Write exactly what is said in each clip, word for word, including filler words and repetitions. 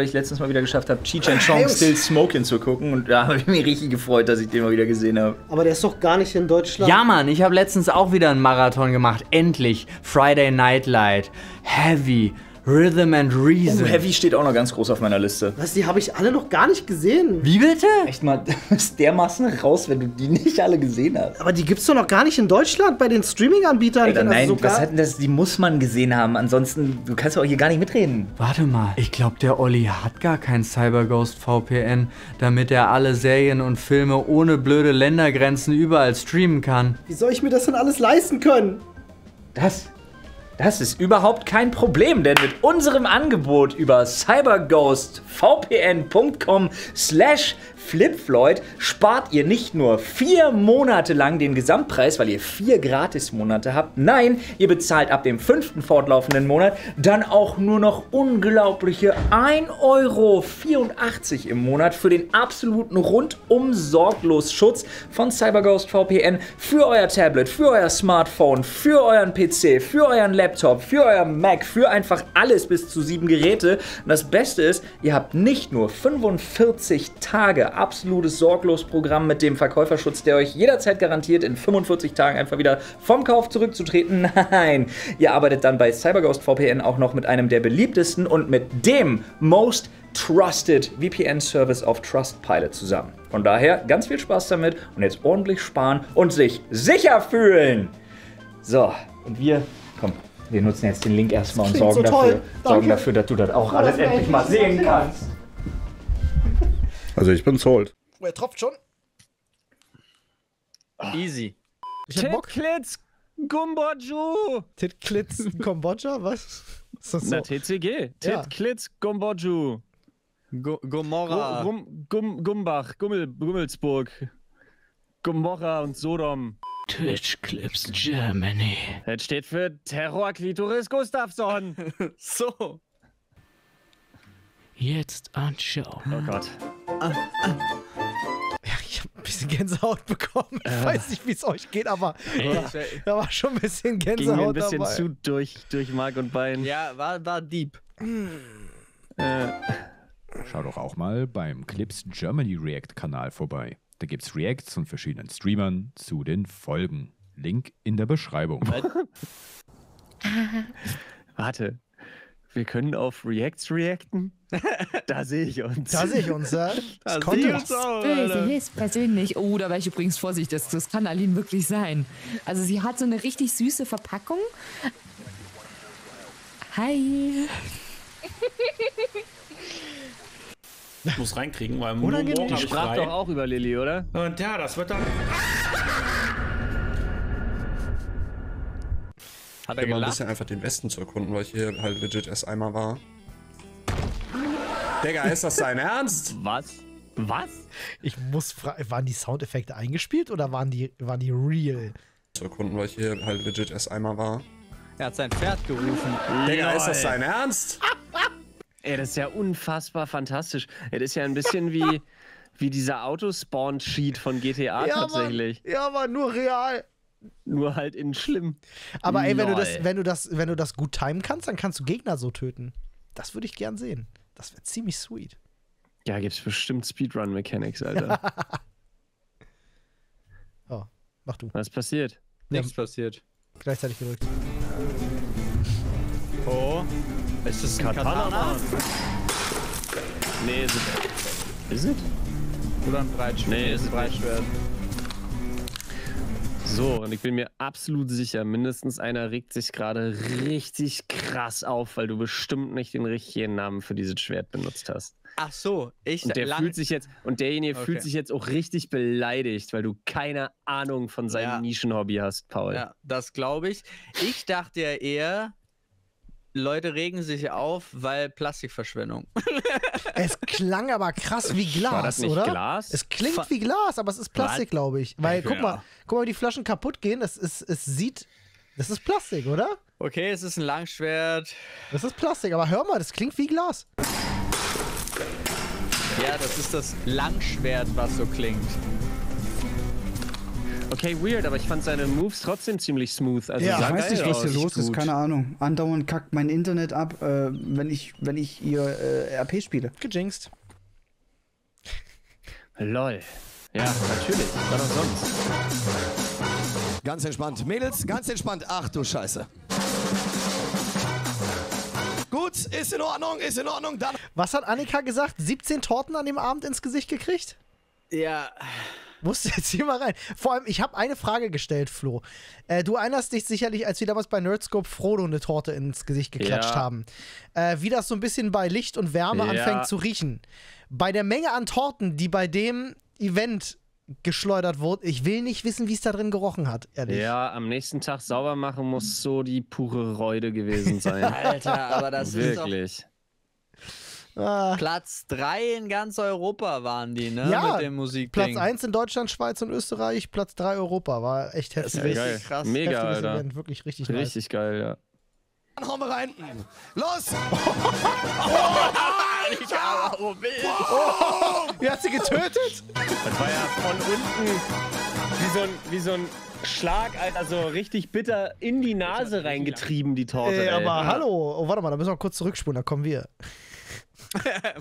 weil ich letztens mal wieder geschafft habe, Cheech and Chong Still Smoking zu gucken. Und da habe ich mich richtig gefreut, dass ich den mal wieder gesehen habe. Aber der ist doch gar nicht in Deutschland. Ja, Mann, ich habe letztens auch wieder einen Marathon gemacht. Endlich. Friday Night Light. Heavy. Rhythm and Reason. Oh, Heavy steht auch noch ganz groß auf meiner Liste. Was, die habe ich alle noch gar nicht gesehen. Wie bitte? Echt mal, du bist dermaßen raus, wenn du die nicht alle gesehen hast. Aber die gibt's doch noch gar nicht in Deutschland bei den Streaming-Anbietern. Nein, also sogar das hat, das, die muss man gesehen haben. Ansonsten, du kannst doch hier gar nicht mitreden. Warte mal, ich glaube, der Olli hat gar kein CyberGhost V P N, damit er alle Serien und Filme ohne blöde Ländergrenzen überall streamen kann. Wie soll ich mir das denn alles leisten können? Das... Das ist überhaupt kein Problem, denn mit unserem Angebot über cyberghostvpn punkt com slash flipfloyd spart ihr nicht nur vier Monate lang den Gesamtpreis, weil ihr vier Gratismonate habt. Nein, ihr bezahlt ab dem fünften fortlaufenden Monat dann auch nur noch unglaubliche ein Euro vierundachtzig im Monat für den absoluten Rundum-Sorglos-Schutz von CyberGhost V P N für euer Tablet, für euer Smartphone, für euren P C, für euren Laptop, für euren Mac, für einfach alles bis zu sieben Geräte. Und das Beste ist, ihr habt nicht nur fünfundvierzig Tage absolutes Sorglos-Programm mit dem Verkäuferschutz, der euch jederzeit garantiert, in fünfundvierzig Tagen einfach wieder vom Kauf zurückzutreten. Nein, ihr arbeitet dann bei CyberGhost V P N auch noch mit einem der beliebtesten und mit dem Most Trusted V P N-Service auf Trustpilot zusammen. Von daher ganz viel Spaß damit und jetzt ordentlich sparen und sich sicher fühlen. So, und wir, komm, wir nutzen jetzt den Link erstmal und sorgen, so dafür, sorgen dafür, dass du das auch alles endlich mal sehen kannst. Also ich bin sold. Oh, er tropft schon. Ah. Easy. Titklitz Gumboju. Titklitz Kombodscha? Was? Ist das so? Na, T C G. Ja. Titklitz Gumboju. Gomorra. Gum, Gum, Gumbach. Gummel, Gummelsburg. Gomorra und Sodom. Twitch Clips Germany. Das steht für Terror Klitoris Gustafsson. So. Jetzt anschauen. Oh Gott. Ah, ah. Ja, ich habe ein bisschen Gänsehaut bekommen. Ich äh. weiß nicht, wie es euch geht, aber da, da war schon ein bisschen Gänsehaut dabei. Ging ein bisschen dabei. zu durch, durch Mark und Bein. Ja, war, war deep. Hm. Äh. Schau doch auch mal beim Clips Germany React Kanal vorbei. Da gibt's Reacts von verschiedenen Streamern zu den Folgen. Link in der Beschreibung. Warte. Wir können auf Reacts reacten? Da sehe ich uns. Da sehe ich uns, ja. Das kommt uns auch, böse, höchstpersönlich. Oh, da war ich übrigens vorsichtig. Das, das kann Aline wirklich sein. Also sie hat so eine richtig süße Verpackung. Hi. Ich muss reinkriegen, weil morgen die sprach doch auch über Lilly, oder? Und ja, das wird dann... Hat er gelacht? Ein bisschen einfach den Westen zu erkunden, weil ich hier halt legit erst einmal war. Digga, ist das dein Ernst? Was? Was? Ich muss fragen, waren die Soundeffekte eingespielt oder waren die, waren die real? Zu erkunden, weil ich hier halt legit erst einmal war. Er hat sein Pferd gerufen. Digga, ist das dein Ernst? Ey, das ist ja unfassbar fantastisch. Ey, das ist ja ein bisschen wie, wie dieser Autospawn-Cheat von G T A, ja, tatsächlich. Mann. Ja, aber nur real. Nur halt in schlimm. Aber ey, wenn du, das, wenn, du das, wenn du das gut timen kannst, dann kannst du Gegner so töten. Das würde ich gern sehen. Das wäre ziemlich sweet. Ja, gibt's bestimmt Speedrun-Mechanics, Alter. Oh, mach du. Was passiert? Nichts passiert. Gleichzeitig gedrückt. Oh. Ist das ein Katana? Nee, ist es. Ist es? Oder ein Breitschwert? Nee, ist es Breitschwert. So, und ich bin mir absolut sicher, mindestens einer regt sich gerade richtig krass auf, weil du bestimmt nicht den richtigen Namen für dieses Schwert benutzt hast. Ach so, ich... Und, der fühlt sich jetzt, und derjenige okay. fühlt sich jetzt auch richtig beleidigt, weil du keine Ahnung von seinem ja. Nischenhobby hast, Paul. Ja, das glaube ich. Ich dachte ja eher, Leute regen sich auf, weil Plastikverschwendung. Es klang aber krass wie Glas, War das nicht oder? Glas? Es klingt Fa wie Glas, aber es ist Plastik, glaube ich. Weil, ja. guck mal, guck mal, wie die Flaschen kaputt gehen. Es, ist, es sieht, das ist Plastik, oder? Okay, es ist ein Langschwert. Das ist Plastik, aber hör mal, das klingt wie Glas. Ja, das ist das Langschwert, was so klingt. Okay, weird, aber ich fand seine Moves trotzdem ziemlich smooth. Also ja, ich weiß nicht, was hier los ist, keine Ahnung. Andauernd kackt mein Internet ab, äh, wenn ich wenn ich hier äh, R P spiele. Gejinxt. Lol. Ja, natürlich. Was auch sonst. Ganz entspannt. Mädels, ganz entspannt. Ach du Scheiße. Gut, ist in Ordnung, ist in Ordnung. Dann was hat Annika gesagt? siebzehn Torten an dem Abend ins Gesicht gekriegt? Ja. Musst du jetzt hier mal rein. Vor allem, ich habe eine Frage gestellt, Flo. Äh, du erinnerst dich sicherlich, als wir damals bei Nerdscope Frodo eine Torte ins Gesicht geklatscht ja. haben. Äh, wie das so ein bisschen bei Licht und Wärme ja. anfängt zu riechen. Bei der Menge an Torten, die bei dem Event geschleudert wurde, ich will nicht wissen, wie es da drin gerochen hat, ehrlich. Ja, am nächsten Tag sauber machen muss so die pure Räude gewesen sein. Alter, aber das wirklich. Ist doch Ah. Platz drei in ganz Europa waren die, ne? Ja, mit dem Musikding. Platz eins in Deutschland, Schweiz und Österreich, Platz drei Europa. War echt heftig. Ja, richtig krass. Mega, Alter. Event. Wirklich richtig Richtig nice. Geil, ja. Dann hauen wir rein. Los! Oh, Alter! Oh, oh, wie hat sie getötet? Das war ja von unten wie so ein... Wie so ein Schlag, Alter, so richtig bitter in die Nase reingetrieben, die Torte. Ey, aber ey. Hallo, oh, warte mal, da müssen wir kurz zurückspulen, da kommen wir.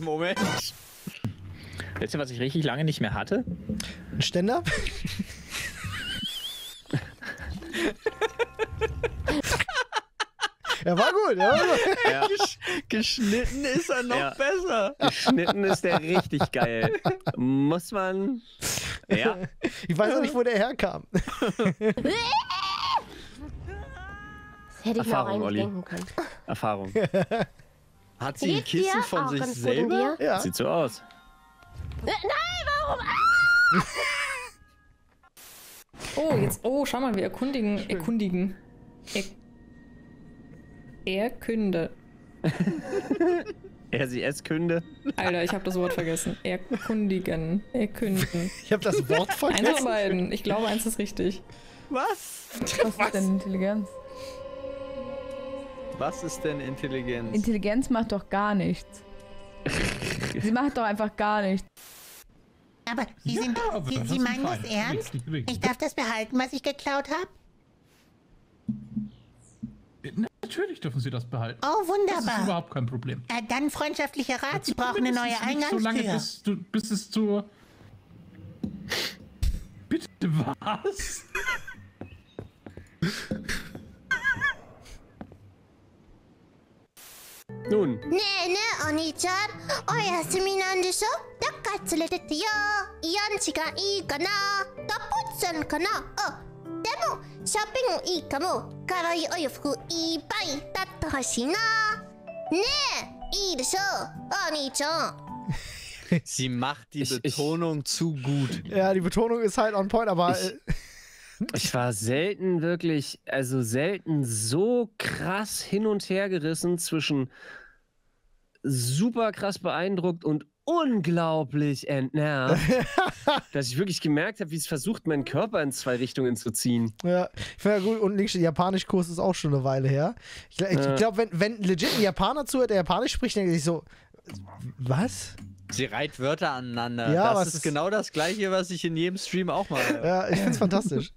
Moment. Weißt du, was ich richtig lange nicht mehr hatte? Ein Ständer? Er war gut, ja. ja. Geschnitten ist er noch ja. besser. Geschnitten ist der richtig geil. Muss man. Ja. Ich weiß auch nicht, wo der herkam. Das hätte ich mir auch eigentlich denken können. Erfahrung. Hat sie ein Kissen von sich selber? Ja. Sieht so aus. Nein, warum? Ah! Oh, jetzt. Oh, schau mal, wir erkundigen. Schön. Erkundigen. Er Er künde. Er, sie, es künde. Alter, ich habe das Wort vergessen. Erkundigen. Erkünden. Ich habe das Wort vergessen. Eins von beiden. Ich glaube, eins ist richtig. Was? Was, Was? ist denn Intelligenz? Was ist denn Intelligenz? Intelligenz macht doch gar nichts. Sie macht doch einfach gar nichts. Aber Sie, ja, sind, aber Sie, Sie meinen das ernst? Ich darf das behalten, was ich geklaut habe? Natürlich dürfen Sie das behalten. Oh, wunderbar. Das ist überhaupt kein Problem. Äh, dann freundschaftlicher Rat, Sie brauchen eine neue Eingangstür. So lange, bis, du, bis es zur... Bitte, was? Nun. Ne, ne, Oni-chan. Oyasumi-nandesho? Dokka tsurete yo. Ion-chigan ii kana. Doputsan kana. Oh. Sie macht die ich, Betonung ich, zu gut. Ja, die Betonung ist halt on point, aber... Ich, ich war selten wirklich, also selten so krass hin und her gerissen zwischen super krass beeindruckt und unglaublich entnervt, dass ich wirklich gemerkt habe, wie es versucht, meinen Körper in zwei Richtungen zu ziehen. Ja, ich finde ja gut, unten links der Japanischkurs ist auch schon eine Weile her. Ich, ich ja. glaube, wenn, wenn legit ein Japaner zuhört, der Japanisch spricht, denke ich so, was? Sie reiht Wörter aneinander. Ja, das ist, ist genau das Gleiche, was ich in jedem Stream auch mache. Ja, ich finde es fantastisch.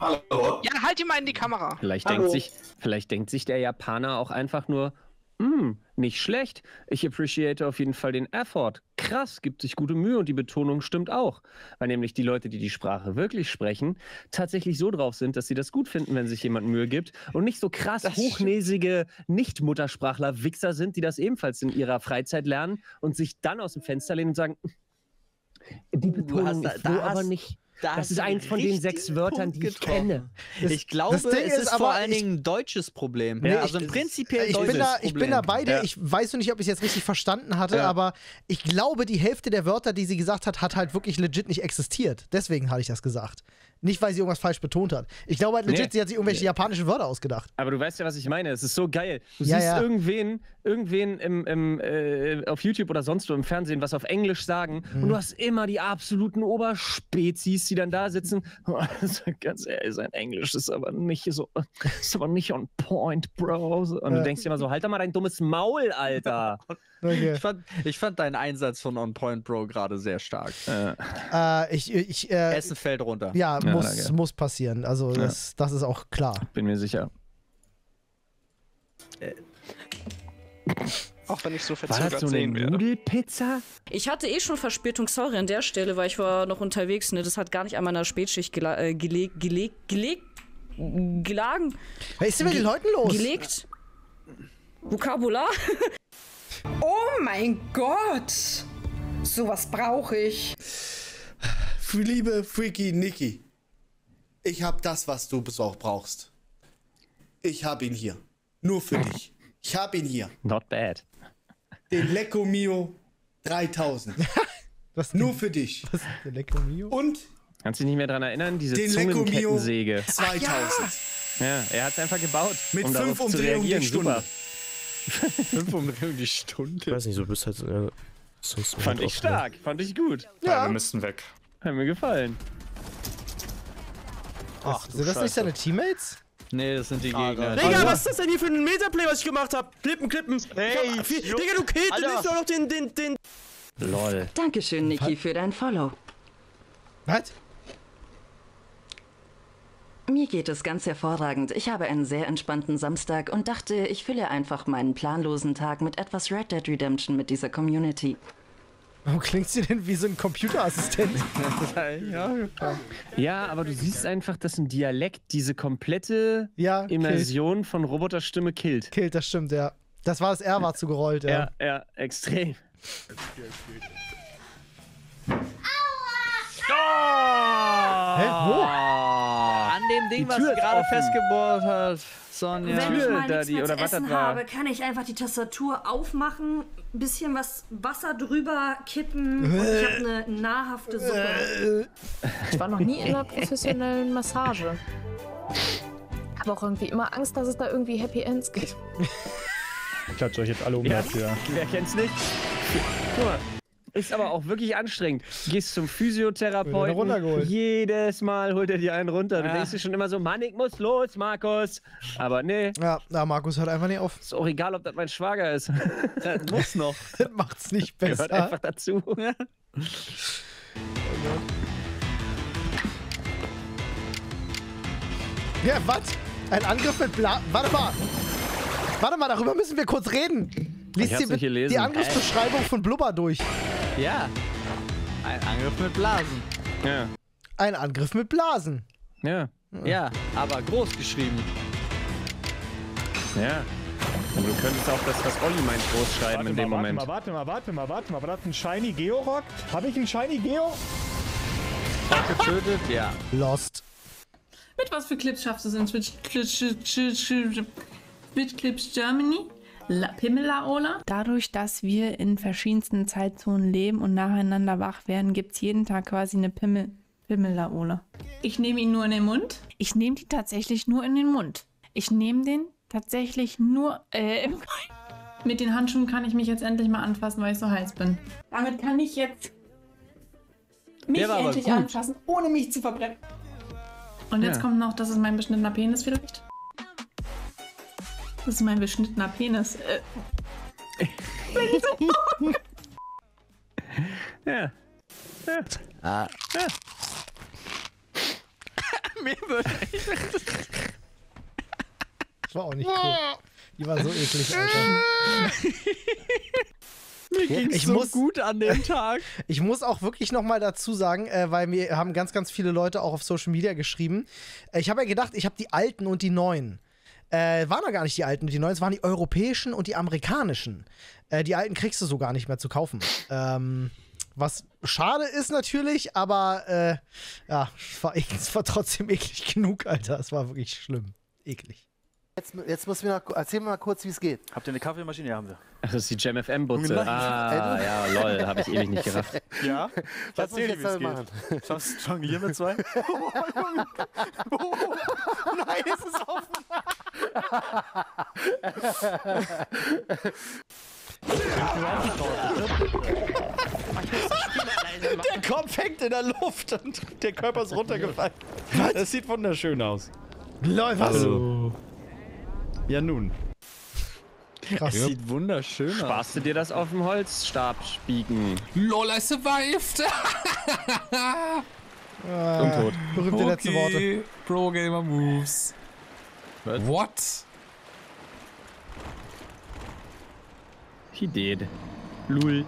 Hallo. Ja, halt ihn mal in die Kamera. Vielleicht denkt sich, vielleicht denkt sich der Japaner auch einfach nur, Mm, nicht schlecht. Ich appreciate auf jeden Fall den Effort. Krass, gibt sich gute Mühe und die Betonung stimmt auch. Weil nämlich die Leute, die die Sprache wirklich sprechen, tatsächlich so drauf sind, dass sie das gut finden, wenn sich jemand Mühe gibt und nicht so krass das hochnäsige Nicht-Muttersprachler-Wichser sind, die das ebenfalls in ihrer Freizeit lernen und sich dann aus dem Fenster lehnen und sagen, die Betonung ist so, aber nicht... Das, das ist eins von den sechs Wörtern, die ich kenne. Das, ich glaube, es ist, ist vor allen Dingen ein deutsches Problem. Nee, ja, also im Prinzip ich, ich bin da, ich bin da bei dir. Ja. Ich weiß noch nicht, ob ich es jetzt richtig verstanden hatte, ja. aber ich glaube, die Hälfte der Wörter, die sie gesagt hat, hat halt wirklich legit nicht existiert. Deswegen habe ich das gesagt. Nicht, weil sie irgendwas falsch betont hat. Ich glaube halt legit, nee. sie hat sich irgendwelche nee. japanischen Wörter ausgedacht. Aber du weißt ja, was ich meine. Es ist so geil. Du ja, siehst ja. irgendwen, irgendwen im, im, äh, auf YouTube oder sonst wo im Fernsehen was auf Englisch sagen hm. und du hast immer die absoluten Oberspezies, die dann da sitzen. Ganz ehrlich, sein Englisch ist aber nicht so, ist aber nicht on point, Bro. Und ja. du denkst dir immer so, halt doch mal dein dummes Maul, Alter. Okay. Ich, fand, ich fand deinen Einsatz von On Point Bro gerade sehr stark. Äh. Äh, ich, ich, äh, Essen fällt runter. Ja, ja muss, okay. muss passieren. Also ja. das, das ist auch klar. Bin mir sicher. Äh. Auch wenn ich so verzögert sehen werde. War das so eine Nudelpizza? Ich hatte eh schon Verspätung, sorry, an der Stelle, weil ich war noch unterwegs. Ne? Das hat gar nicht an meiner Spätschicht gelegt. Äh, gelegt. Gele gele gele gelagen. Was ist denn mit den Leuten los? Gelegt. Vokabular. Oh mein Gott! Sowas brauche ich. Liebe Freaky Nikki, ich habe das, was du auch brauchst. Ich habe ihn hier. Nur für dich. Ich habe ihn hier. Not bad. Den Lecco Mio dreitausend. Was Nur für dich. Was ist der Lecco Mio? Und? Kannst du dich nicht mehr daran erinnern? Diese Zungenkettensäge. zweitausend. Ja. ja, er hat es einfach gebaut. Mit um fünf Umdrehungen die Stunde. Super. Fünf Umdrehungen die Stunde. Ich weiß nicht, so bist halt. Äh, so fand ich stark, ne? Fand ich gut. Ja, ja, wir müssten weg. Hat mir gefallen. Ach, sind das nicht seine Teammates? Nee, das sind die Gegner. Digga, was ist das denn hier für ein Metaplay, was ich gemacht habe? Klippen, klippen. Hey, Digga, du killst, du nimmst doch noch den, den, den. Lol. Dankeschön, Niki, für dein Follow. Was? Mir geht es ganz hervorragend. Ich habe einen sehr entspannten Samstag und dachte, ich fülle einfach meinen planlosen Tag mit etwas Red Dead Redemption mit dieser Community. Warum klingst du denn wie so ein Computerassistent? Ja, aber du siehst einfach, dass ein Dialekt diese komplette ja, Immersion killt. Von Roboterstimme killt. Killt, das stimmt, ja. Das war das R war zu gerollt, ja. Ja, ja, extrem. Aua! Hä, wo? An dem Ding, was sie gerade festgebohrt hat. Sonja. Wenn ich mal nichts mehr zu essen habe, kann ich einfach die Tastatur aufmachen, ein bisschen was Wasser drüber kippen und ich habe eine nahrhafte Suppe. Ich war noch nie in einer professionellen Massage. Habe auch irgendwie immer Angst, dass es da irgendwie Happy Ends gibt. Ich klatsche euch jetzt alle um ja. das, ja. Wer kennt's nicht? Guck mal. Ist aber auch wirklich anstrengend. Du gehst zum Physiotherapeuten, jedes Mal holt er dir einen runter. Du ja. denkst dir schon immer so, Mann, ich muss los, Markus. Aber nee. Ja, na, Markus hört einfach nicht auf. Ist auch egal, ob das mein Schwager ist. Das muss noch. Das macht's nicht besser. Gehört einfach dazu. Ja. Oh Gott. Ja, was? Ein Angriff mit Bla... Warte mal. Warte mal, darüber müssen wir kurz reden. Lies dir die Angriffsbeschreibung von Blubber durch. Ja. Ein Angriff mit Blasen. Ja. Ein Angriff mit Blasen. Ja. Ja, aber groß geschrieben. Ja. Und du könntest auch das, was Olli meint, groß schreiben in dem Moment. Warte mal, warte mal, warte mal. War das ein Shiny Geo-Rock? Habe ich einen Shiny Geo? Getötet? Ja. Lost. Mit was für Clips schaffst du es in Twitch Clips Germany? La Pimela Ola. Dadurch, dass wir in verschiedensten Zeitzonen leben und nacheinander wach werden, gibt es jeden Tag quasi eine Pimmel, Pimela Ola. Ich nehme ihn nur in den Mund? Ich nehme die tatsächlich nur in den Mund. Ich nehme den tatsächlich nur äh, im Mit den Handschuhen kann ich mich jetzt endlich mal anfassen, weil ich so heiß bin. Damit kann ich jetzt mich endlich anfassen, ohne mich zu verbrennen. Und jetzt ja. kommt noch, das ist mein beschnittener Penis vielleicht. Das ist mein beschnittener Penis. Äh. ja. Ja. Ah. Ja. Mir würde ich. Das war auch nicht cool. Die war so eklig, Alter. Mir ging es so muss, gut an dem Tag. Ich muss auch wirklich nochmal dazu sagen, äh, weil mir haben ganz, ganz viele Leute auch auf Social Media geschrieben. Ich habe ja gedacht, ich habe die Alten und die Neuen. Äh, waren doch gar nicht die alten und die neuen, es waren die europäischen und die amerikanischen. Äh, die alten kriegst du so gar nicht mehr zu kaufen. Ähm, was schade ist natürlich, aber äh, ja, es war, es war trotzdem eklig genug, Alter. Es war wirklich schlimm. Eklig. Jetzt, jetzt müssen wir noch, erzähl mir mal kurz, wie es geht. Habt ihr eine Kaffeemaschine? Ja, haben wir. Ach, das ist die Jam F M-Butze. Ah, ja, lol, habe ich ewig nicht gerafft. Ja? Was erzähl dir, wie es geht. Schaffst du jonglieren mit zwei? Oh, oh, nein, es ist offen. Der Kopf hängt in der Luft und der Körper ist runtergefallen. Das sieht wunderschön aus. Läuft. Hallo. Ja, nun. Das ja. Sieht wunderschön aus. Sparst du dir das auf dem Holzstab spiegen? Lol, I survived! äh, und tot. Berühmte okay. Letzte Worte. Pro Gamer Moves. What? What? He did. Lul.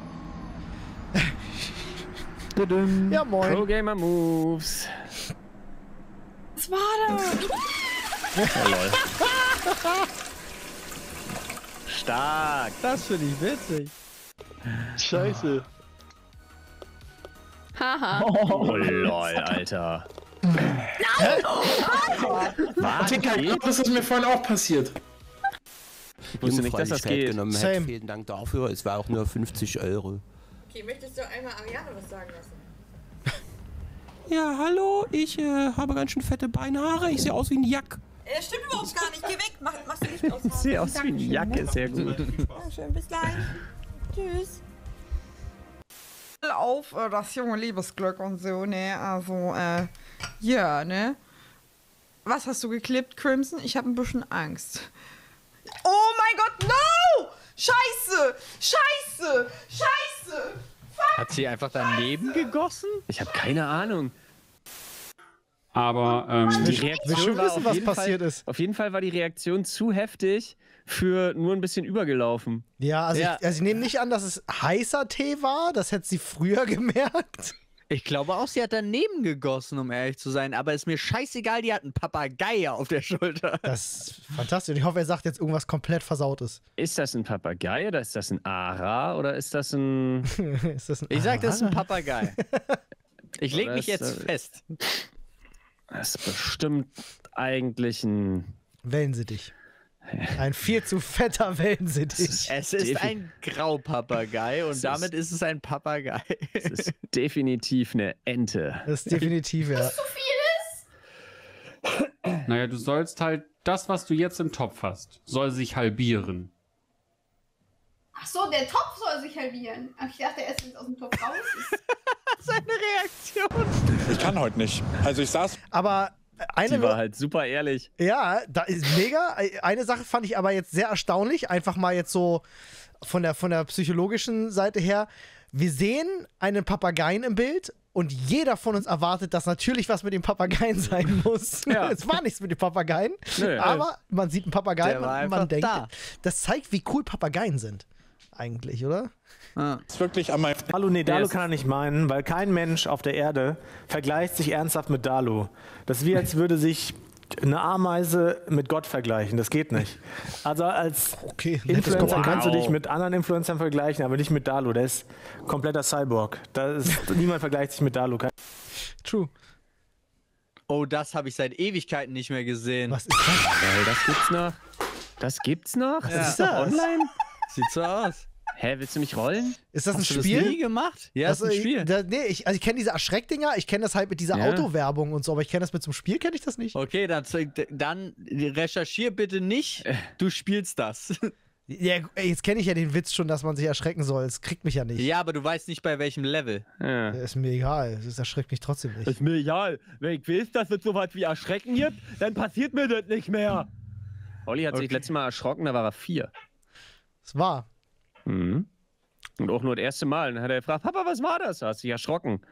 Ja, moin. Pro Gamer Moves. Was war das? Oh, lol. Stark! Das finde ich witzig. Scheiße. Haha. Oh lol, Alter. Nein! Warte, das ist mir vorhin auch passiert. Ich wusste nicht, dass das geht. Same. Vielen Dank dafür, es war auch nur fünfzig Euro. Okay, möchtest du einmal Ariane was sagen lassen? Ja, hallo, ich äh, habe ganz schön fette Beinhaare, ich sehe aus wie ein Jack. Das stimmt überhaupt gar nicht. Geh weg. Mach, machst du nicht aus. Ich sehe aus wie ein Jack, ist sehr gut. Ja, schön, bis gleich. Tschüss. Auf äh, das junge Liebesglück und so, ne? Also, äh, ja, ne? Was hast du geklippt, Crimson? Ich habe ein bisschen Angst. Oh mein Gott, no! Scheiße! Scheiße! Scheiße! Fuck! Hat sie einfach daneben Scheiße. Gegossen? Ich habe keine Ahnung. Aber ähm, die Reaktion war wissen, auf, was jeden passiert Fall, ist. auf jeden Fall war die Reaktion zu heftig für nur ein bisschen übergelaufen. Ja, also ja. Ich, also ich nehme nicht an, dass es heißer Tee war. Das hätte sie früher gemerkt. Ich glaube auch, sie hat daneben gegossen, um ehrlich zu sein. Aber ist mir scheißegal, die hat einen Papagei auf der Schulter. Das ist fantastisch. Ich hoffe, er sagt jetzt irgendwas komplett Versautes. Ist das ein Papagei oder ist das ein Ara? Oder ist das ein... ist das ein ich sag, das ist ein Papagei. Ich lege mich jetzt äh, fest. Das ist bestimmt eigentlich ein... Wellensittich. Ein viel zu fetter Wellensittich. Es ist ein Graupapagei und damit ist es ein Papagei. Es ist definitiv eine Ente. Das ist definitiv, ja. Was zu viel ist? Naja, du sollst halt das, was du jetzt im Topf hast, soll sich halbieren. Ach so, der Topf soll sich halbieren. Ich dachte, er ist jetzt aus dem Topf raus. Seine Reaktion. Ich kann heute nicht. Also ich saß... Aber eine... Die war halt super ehrlich. Ja, da ist mega. Eine Sache fand ich aber jetzt sehr erstaunlich. Einfach mal jetzt so von der, von der psychologischen Seite her. Wir sehen einen Papageien im Bild und jeder von uns erwartet, dass natürlich was mit dem Papageien sein muss. Ja. Es war nichts mit dem Papageien, Nö, aber man sieht einen Papageien und man, man denkt, da. Das zeigt, wie cool Papageien sind. Eigentlich, oder? Ah. Das ist wirklich an meinem Hallo, nee, Dalu kann er nicht meinen, weil kein Mensch auf der Erde vergleicht sich ernsthaft mit Dalu. Das ist wie, als würde sich eine Ameise mit Gott vergleichen. Das geht nicht. Also als okay, Influencer wow. kannst du dich mit anderen Influencern vergleichen, aber nicht mit Dalu. Der ist kompletter Cyborg. Das ist, niemand vergleicht sich mit Dalu. Kein True. Oh, das habe ich seit Ewigkeiten nicht mehr gesehen. Was ist das? Weil das gibt's noch. Das gibt's noch? Ja. Das ist doch online. Sieht so aus. Hä, willst du mich rollen? Ist das Hast ein Spiel? Hast du das nie gemacht? Ja, das ist ein Spiel. Ich, da, nee, ich, also ich kenne diese Erschreckdinger, ich kenne das halt mit dieser ja. Autowerbung und so, aber ich kenne das mit zum Spiel, kenne ich das nicht. Okay, dann, dann recherchier bitte nicht, du spielst das. Ja, jetzt kenne ich ja den Witz schon, dass man sich erschrecken soll, es kriegt mich ja nicht. Ja, aber du weißt nicht, bei welchem Level. Ja. Ist mir egal, es erschreckt mich trotzdem nicht. Ist mir egal, wenn ich weiß, dass es so was wie Erschrecken gibt, dann passiert mir das nicht mehr. Olli hat okay. sich letztes Mal erschrocken, da war er vier. Das war. Mhm. Und auch nur das erste Mal. Dann hat er gefragt, Papa, was war das? Hast dich erschrocken.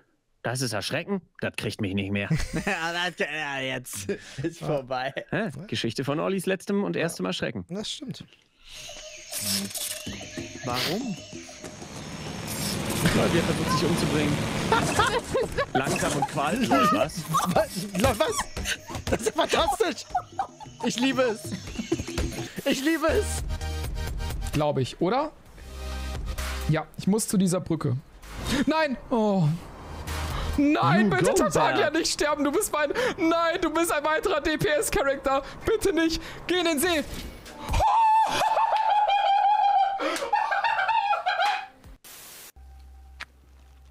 Das ist Erschrecken? Das kriegt mich nicht mehr. Ja, jetzt ist vorbei. Ja, Geschichte von Ollis letztem und erstem ja. Erschrecken. Das stimmt. Warum? Leute, er versucht sich umzubringen. Langsam und qualvoll, was? Was? Was? Das ist fantastisch. Ich liebe es. Ich liebe es. Glaube ich, oder? Ja, ich muss zu dieser Brücke. Nein! Oh. Nein, bitte Tartaglia nicht sterben. Du bist mein... Nein, du bist ein weiterer D P S-Charakter. Bitte nicht. Geh in den See.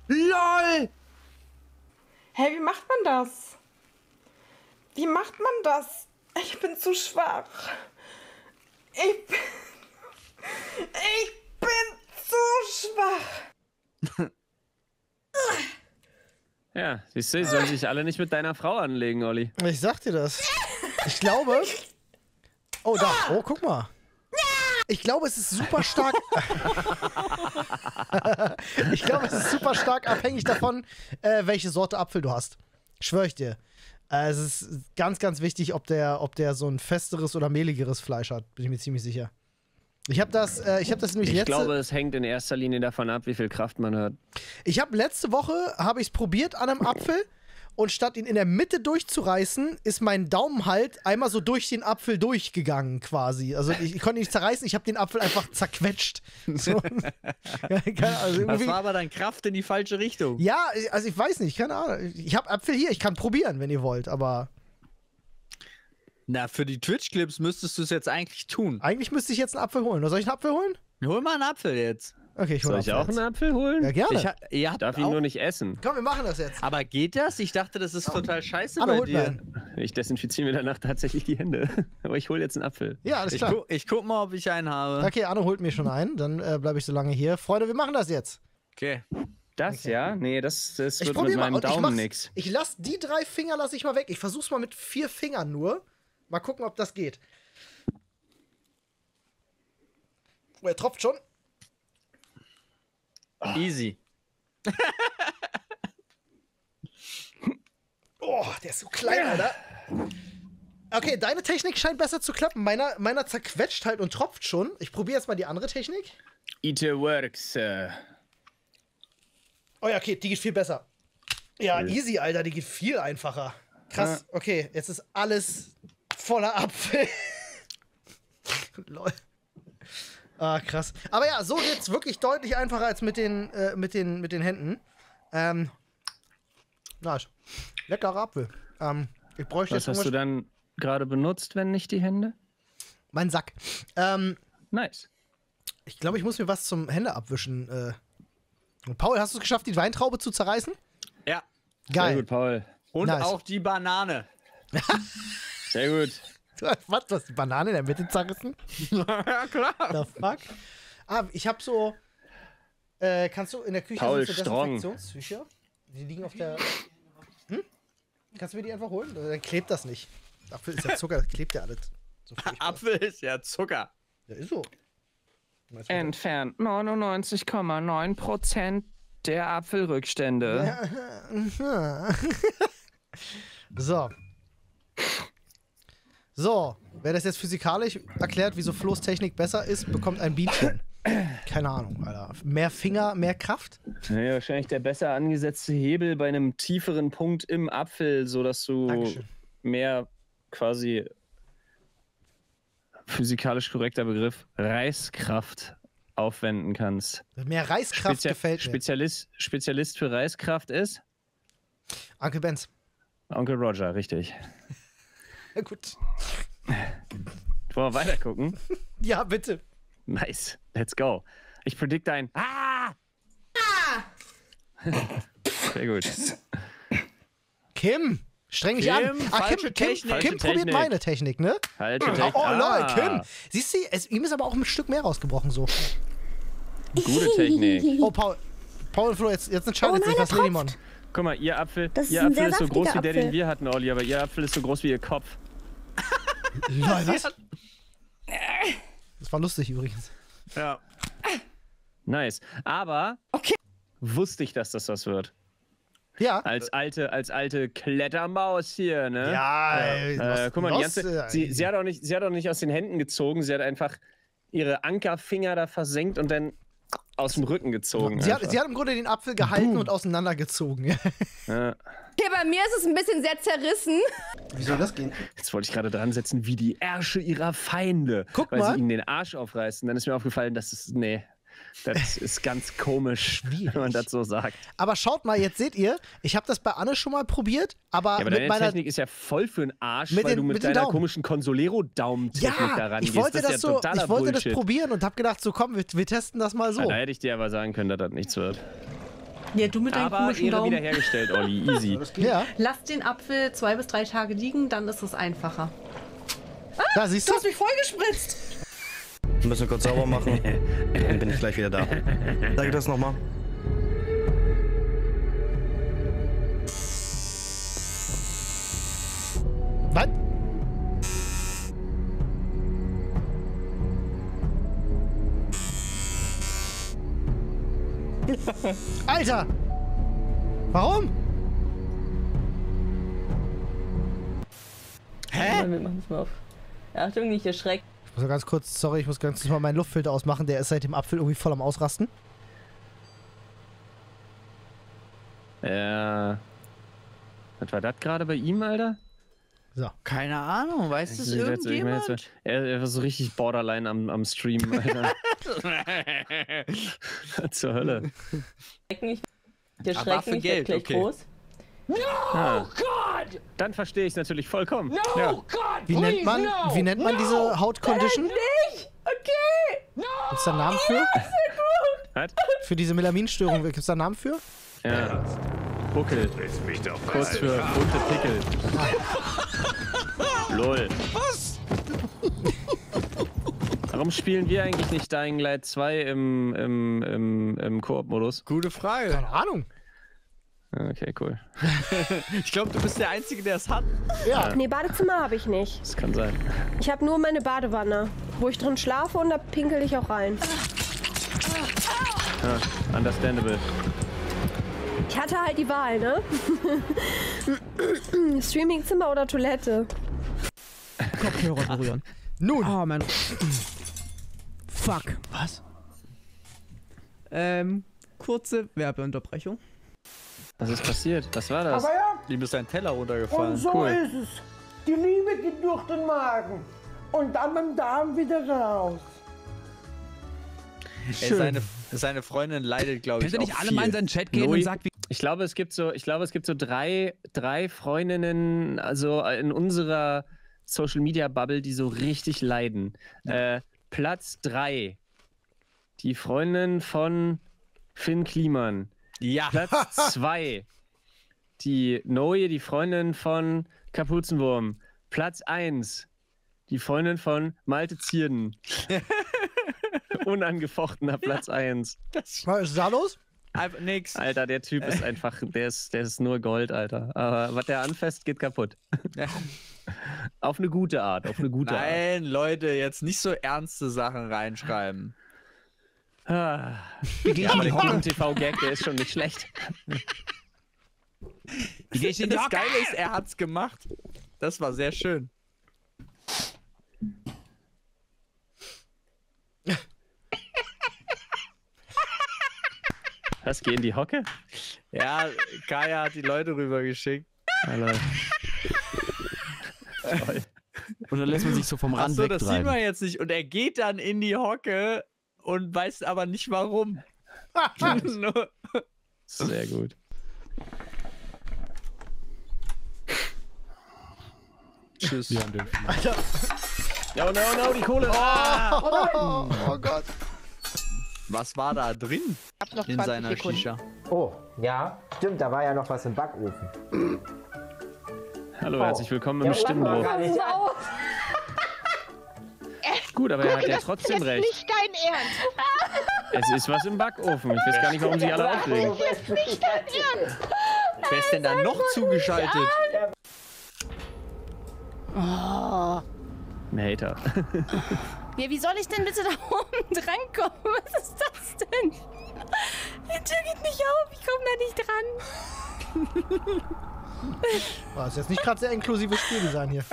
LOL! Hey, wie macht man das? Wie macht man das? Ich bin zu schwach. Ich bin... Ich bin zu schwach. Ja, siehst du, die sollen sich alle nicht mit deiner Frau anlegen, Olli. Ich sag dir das. Ich glaube... Oh, da. Oh, guck mal. Ich glaube, es ist super stark. Ich glaube, es ist super stark abhängig davon, äh, welche Sorte Apfel du hast. Schwör ich dir. Äh, es ist ganz, ganz wichtig, ob der, ob der so ein festeres oder mehligeres Fleisch hat. Bin ich mir ziemlich sicher. Ich habe das, äh, ich habe das nämlich letzte. Ich glaube, es hängt in erster Linie davon ab, wie viel Kraft man hat. Ich habe letzte Woche habe ich es probiert an einem Apfel. Und statt ihn in der Mitte durchzureißen, ist mein Daumen halt einmal so durch den Apfel durchgegangen quasi. Also ich, ich konnte ihn nicht zerreißen, ich habe den Apfel einfach zerquetscht. So. Also das war aber dann Kraft in die falsche Richtung. Ja, also ich weiß nicht, keine Ahnung. Ich habe Apfel hier, ich kann probieren, wenn ihr wollt, aber... Na, für die Twitch-Clips müsstest du es jetzt eigentlich tun. Eigentlich müsste ich jetzt einen Apfel holen. Oder soll ich einen Apfel holen? Hol mal einen Apfel jetzt. Okay, ich Soll ich auch einen Apfel holen? Ja, gerne. Ich, ihr habt darf ihn nur nicht essen. Komm, wir machen das jetzt. Aber geht das? Ich dachte, das ist oh. total scheiße aber bei dir. Ich desinfiziere mir danach tatsächlich die Hände. Aber ich hole jetzt einen Apfel. Ja, alles klar. Ich, gu ich guck mal, ob ich einen habe. Okay, Arno holt mir schon einen. Dann äh, bleibe ich so lange hier. Freunde, wir machen das jetzt. Okay. Das, okay. ja? Nee, das, das wird mit meinem Daumen nix. Ich lasse die drei Finger lasse ich mal weg. Ich versuch's mal mit vier Fingern nur. Mal gucken, ob das geht. Oh, er tropft schon. Oh. Easy. Oh, der ist so klein, Alter. Okay, deine Technik scheint besser zu klappen. Meiner, meiner zerquetscht halt und tropft schon. Ich probiere jetzt mal die andere Technik. It works. Uh. Oh ja, okay, die geht viel besser. Ja, easy, Alter, die geht viel einfacher. Krass, okay, jetzt ist alles voller Apfel. Lol. Ah, krass. Aber ja, so geht's wirklich deutlich einfacher als mit den, äh, mit den, mit den Händen. Ähm. Nice. Leckerer Apfel. Ähm, ich bräuchte jetzt. Was hast du dann gerade benutzt, wenn nicht die Hände? Mein Sack. Ähm. Nice. Ich glaube, ich muss mir was zum Hände abwischen. Äh. Und Paul, hast du es geschafft, die Weintraube zu zerreißen? Ja. Geil. Sehr gut, Paul. Und nice. Auch die Banane. Sehr gut. Was? Du hast die Banane in der Mitte zerrissen? Ja, klar. The fuck? Ah, ich hab so. Äh, kannst du in der Küche Paul so Desinfektionstücher? Die liegen auf der. Hm? Kannst du mir die einfach holen? Dann klebt das nicht. Apfel ist ja Zucker, das klebt ja alles. So Apfel ist ja Zucker. Ja, ist so. Entfernt neunundneunzig Komma neun Prozent der Apfelrückstände. So. So, wer das jetzt physikalisch erklärt, wieso Flo's Technik besser ist, bekommt ein Bienchen. Keine Ahnung, Alter. Mehr Finger, mehr Kraft? Naja, wahrscheinlich der besser angesetzte Hebel bei einem tieferen Punkt im Apfel, sodass du Dankeschön. Mehr quasi physikalisch korrekter Begriff Reißkraft aufwenden kannst. Mehr Reißkraft Spezia gefällt mir. Spezialist, Spezialist für Reißkraft ist? Onkel Benz. Onkel Roger, richtig. Na gut. Wollen wir weiter gucken? Ja, bitte. Nice. Let's go. Ich predikte ein. Ah! Ah! Sehr gut. Kim, streng dich an. Ah, Kim, Kim, Kim, Kim probiert meine Technik, ne? Falsche Technik. Oh, oh lol, Kim. Siehst du, es, ihm ist aber auch ein Stück mehr rausgebrochen so. Gute Technik. Oh, Paul, Paul und Flo, jetzt, jetzt entscheidet oh, sich was Limon. Guck mal, ihr Apfel, ihr Apfel ist so groß wie der, den wir hatten, Olli, aber ihr Apfel ist so groß wie ihr Kopf. Was? Das war lustig übrigens. Ja. Nice. Aber okay. Wusste ich, dass das was wird. Ja. Als alte, als alte Klettermaus hier, ne? Ja. Äh, äh, guck mal, die ganze, sie, sie, hat auch nicht, sie hat auch nicht aus den Händen gezogen, sie hat einfach ihre Ankerfinger da versenkt und dann aus dem Rücken gezogen. Sie hat, sie hat im Grunde den Apfel gehalten Boom. Und auseinandergezogen. Ja. Ja, bei mir ist es ein bisschen sehr zerrissen. Wie soll das gehen? Jetzt wollte ich gerade dran setzen, wie die Ärsche ihrer Feinde. Guck weil mal. Sie ihnen den Arsch aufreißen. Dann ist mir aufgefallen, dass es. Nee. Das ist ganz komisch, schwierig, wenn man das so sagt. Aber schaut mal, jetzt seht ihr, ich habe das bei Anne schon mal probiert, aber, ja, aber mit meiner Technik ist ja voll für den Arsch, mit weil den, du mit, mit deiner komischen Consolero-Daumen-Technik ja, da rangehst. Ich wollte das, das, so, ich wollte das probieren und habe gedacht, so komm, wir, wir testen das mal so. Ja, da hätte ich dir aber sagen können, dass das nichts wird. Ja, du mit deinem komischen Daumen. Aber wieder hergestellt, Olli, easy. Ja. Lass den Apfel zwei bis drei Tage liegen, dann ist es einfacher. Ah, da siehst du, du hast mich vollgespritzt. Wir müssen kurz sauber machen, dann bin ich gleich wieder da. Sag das nochmal. Was? Alter! Warum? Hä? Wir machen es mal auf. Achtung, nicht erschrecken. Ich muss ganz kurz, sorry, ich muss ganz kurz mal meinen Luftfilter ausmachen, der ist seit dem Apfel irgendwie voll am Ausrasten. Äh. Was war das gerade bei ihm, Alter? So. Keine Ahnung, weiß das irgendjemand? Jetzt, er, er war so richtig borderline am, am Stream, Alter. Zur Hölle. Der Schrecken ist gleich groß. No, ah. God! Dann verstehe ich es natürlich vollkommen. No, ja. God, wie, please, nennt man, no, wie nennt man no, diese Hautcondition? Nicht! Okay! No, gibt's da einen Namen für? Was? Für diese Melaminstörung, gibt's da einen Namen für? Ja. Buckel. Kurz für bunte Pickel. Lol. Was? Warum spielen wir eigentlich nicht Dying Light zwei im, im, im, im Koop-Modus? Gute Frage. Keine Ahnung. Okay, cool. Ich glaube, du bist der Einzige, der es hat. Ja. Nee, Badezimmer habe ich nicht. Das kann sein. Ich habe nur meine Badewanne, wo ich drin schlafe und da pinkel ich auch rein. Ah, understandable. Ich hatte halt die Wahl, ne? Streamingzimmer oder Toilette? Kopfhörer berühren. Nun. Oh, mein... Fuck. Was? Ähm, kurze Werbeunterbrechung. Was ist passiert? Was war das? Aber ja, ihm ist ein Teller runtergefallen. Und so cool. ist es. Die Liebe geht durch den Magen und dann mit dem Darm wieder raus. Schön. Ey, seine, seine Freundin leidet, glaube ich, auch nicht alle viel. Mal in seinen Chat gehen Noi. Und sagt, wie... Ich glaube, es gibt so, ich glaube, es gibt so drei, drei Freundinnen, also in unserer Social-Media-Bubble, die so richtig leiden. Ja. Äh, Platz drei. Die Freundin von Finn Kliman. Ja. Platz zwei. Die Noe, die Freundin von Kapuzenwurm. Platz eins. Die Freundin von Malte Zierden. Unangefochtener Platz eins. Was ist da los? Nix. Alter, der Typ ist einfach, der ist, der ist nur Gold, Alter. Aber was der anfasst, geht kaputt. Auf eine gute Art, auf eine gute Art. Nein, Leute, jetzt nicht so ernste Sachen reinschreiben. Ah, ja, aber der T V-Gag, der ist schon nicht schlecht. Das Geile ist, er hat's gemacht. Das war sehr schön. Was, gehen die Hocke? Ja, Kaya hat die Leute rübergeschickt. Hallo. Und dann lässt man sich so vom Rand wegtreiben. Achso, das sieht man jetzt nicht. Und er geht dann in die Hocke... Und weiß aber nicht warum. Sehr gut. Tschüss. Wir haben den. Alter. Ja, oh no, no, die Kohle. Oh, oh, oh, oh Gott. Was war da drin? Ich hab noch in seiner Shisha. Oh, ja. Stimmt, da war ja noch was im Backofen. Hallo, oh. Herzlich willkommen im ja, Stimmbruch. Gut, aber Guck, er hat ja trotzdem recht. Das ist nicht dein Ernst. Es ist was im Backofen. Ich weiß gar nicht, warum sie alle aufregen. Das ist nicht dein Ernst. Wer ist denn da noch zugeschaltet? Oh. Ein Hater. Ja, wie soll ich denn bitte da oben drankommen? Was ist das denn? Die Tür geht nicht auf. Ich komme da nicht dran. Oh, das ist jetzt nicht gerade sehr inklusives Spieldesign hier.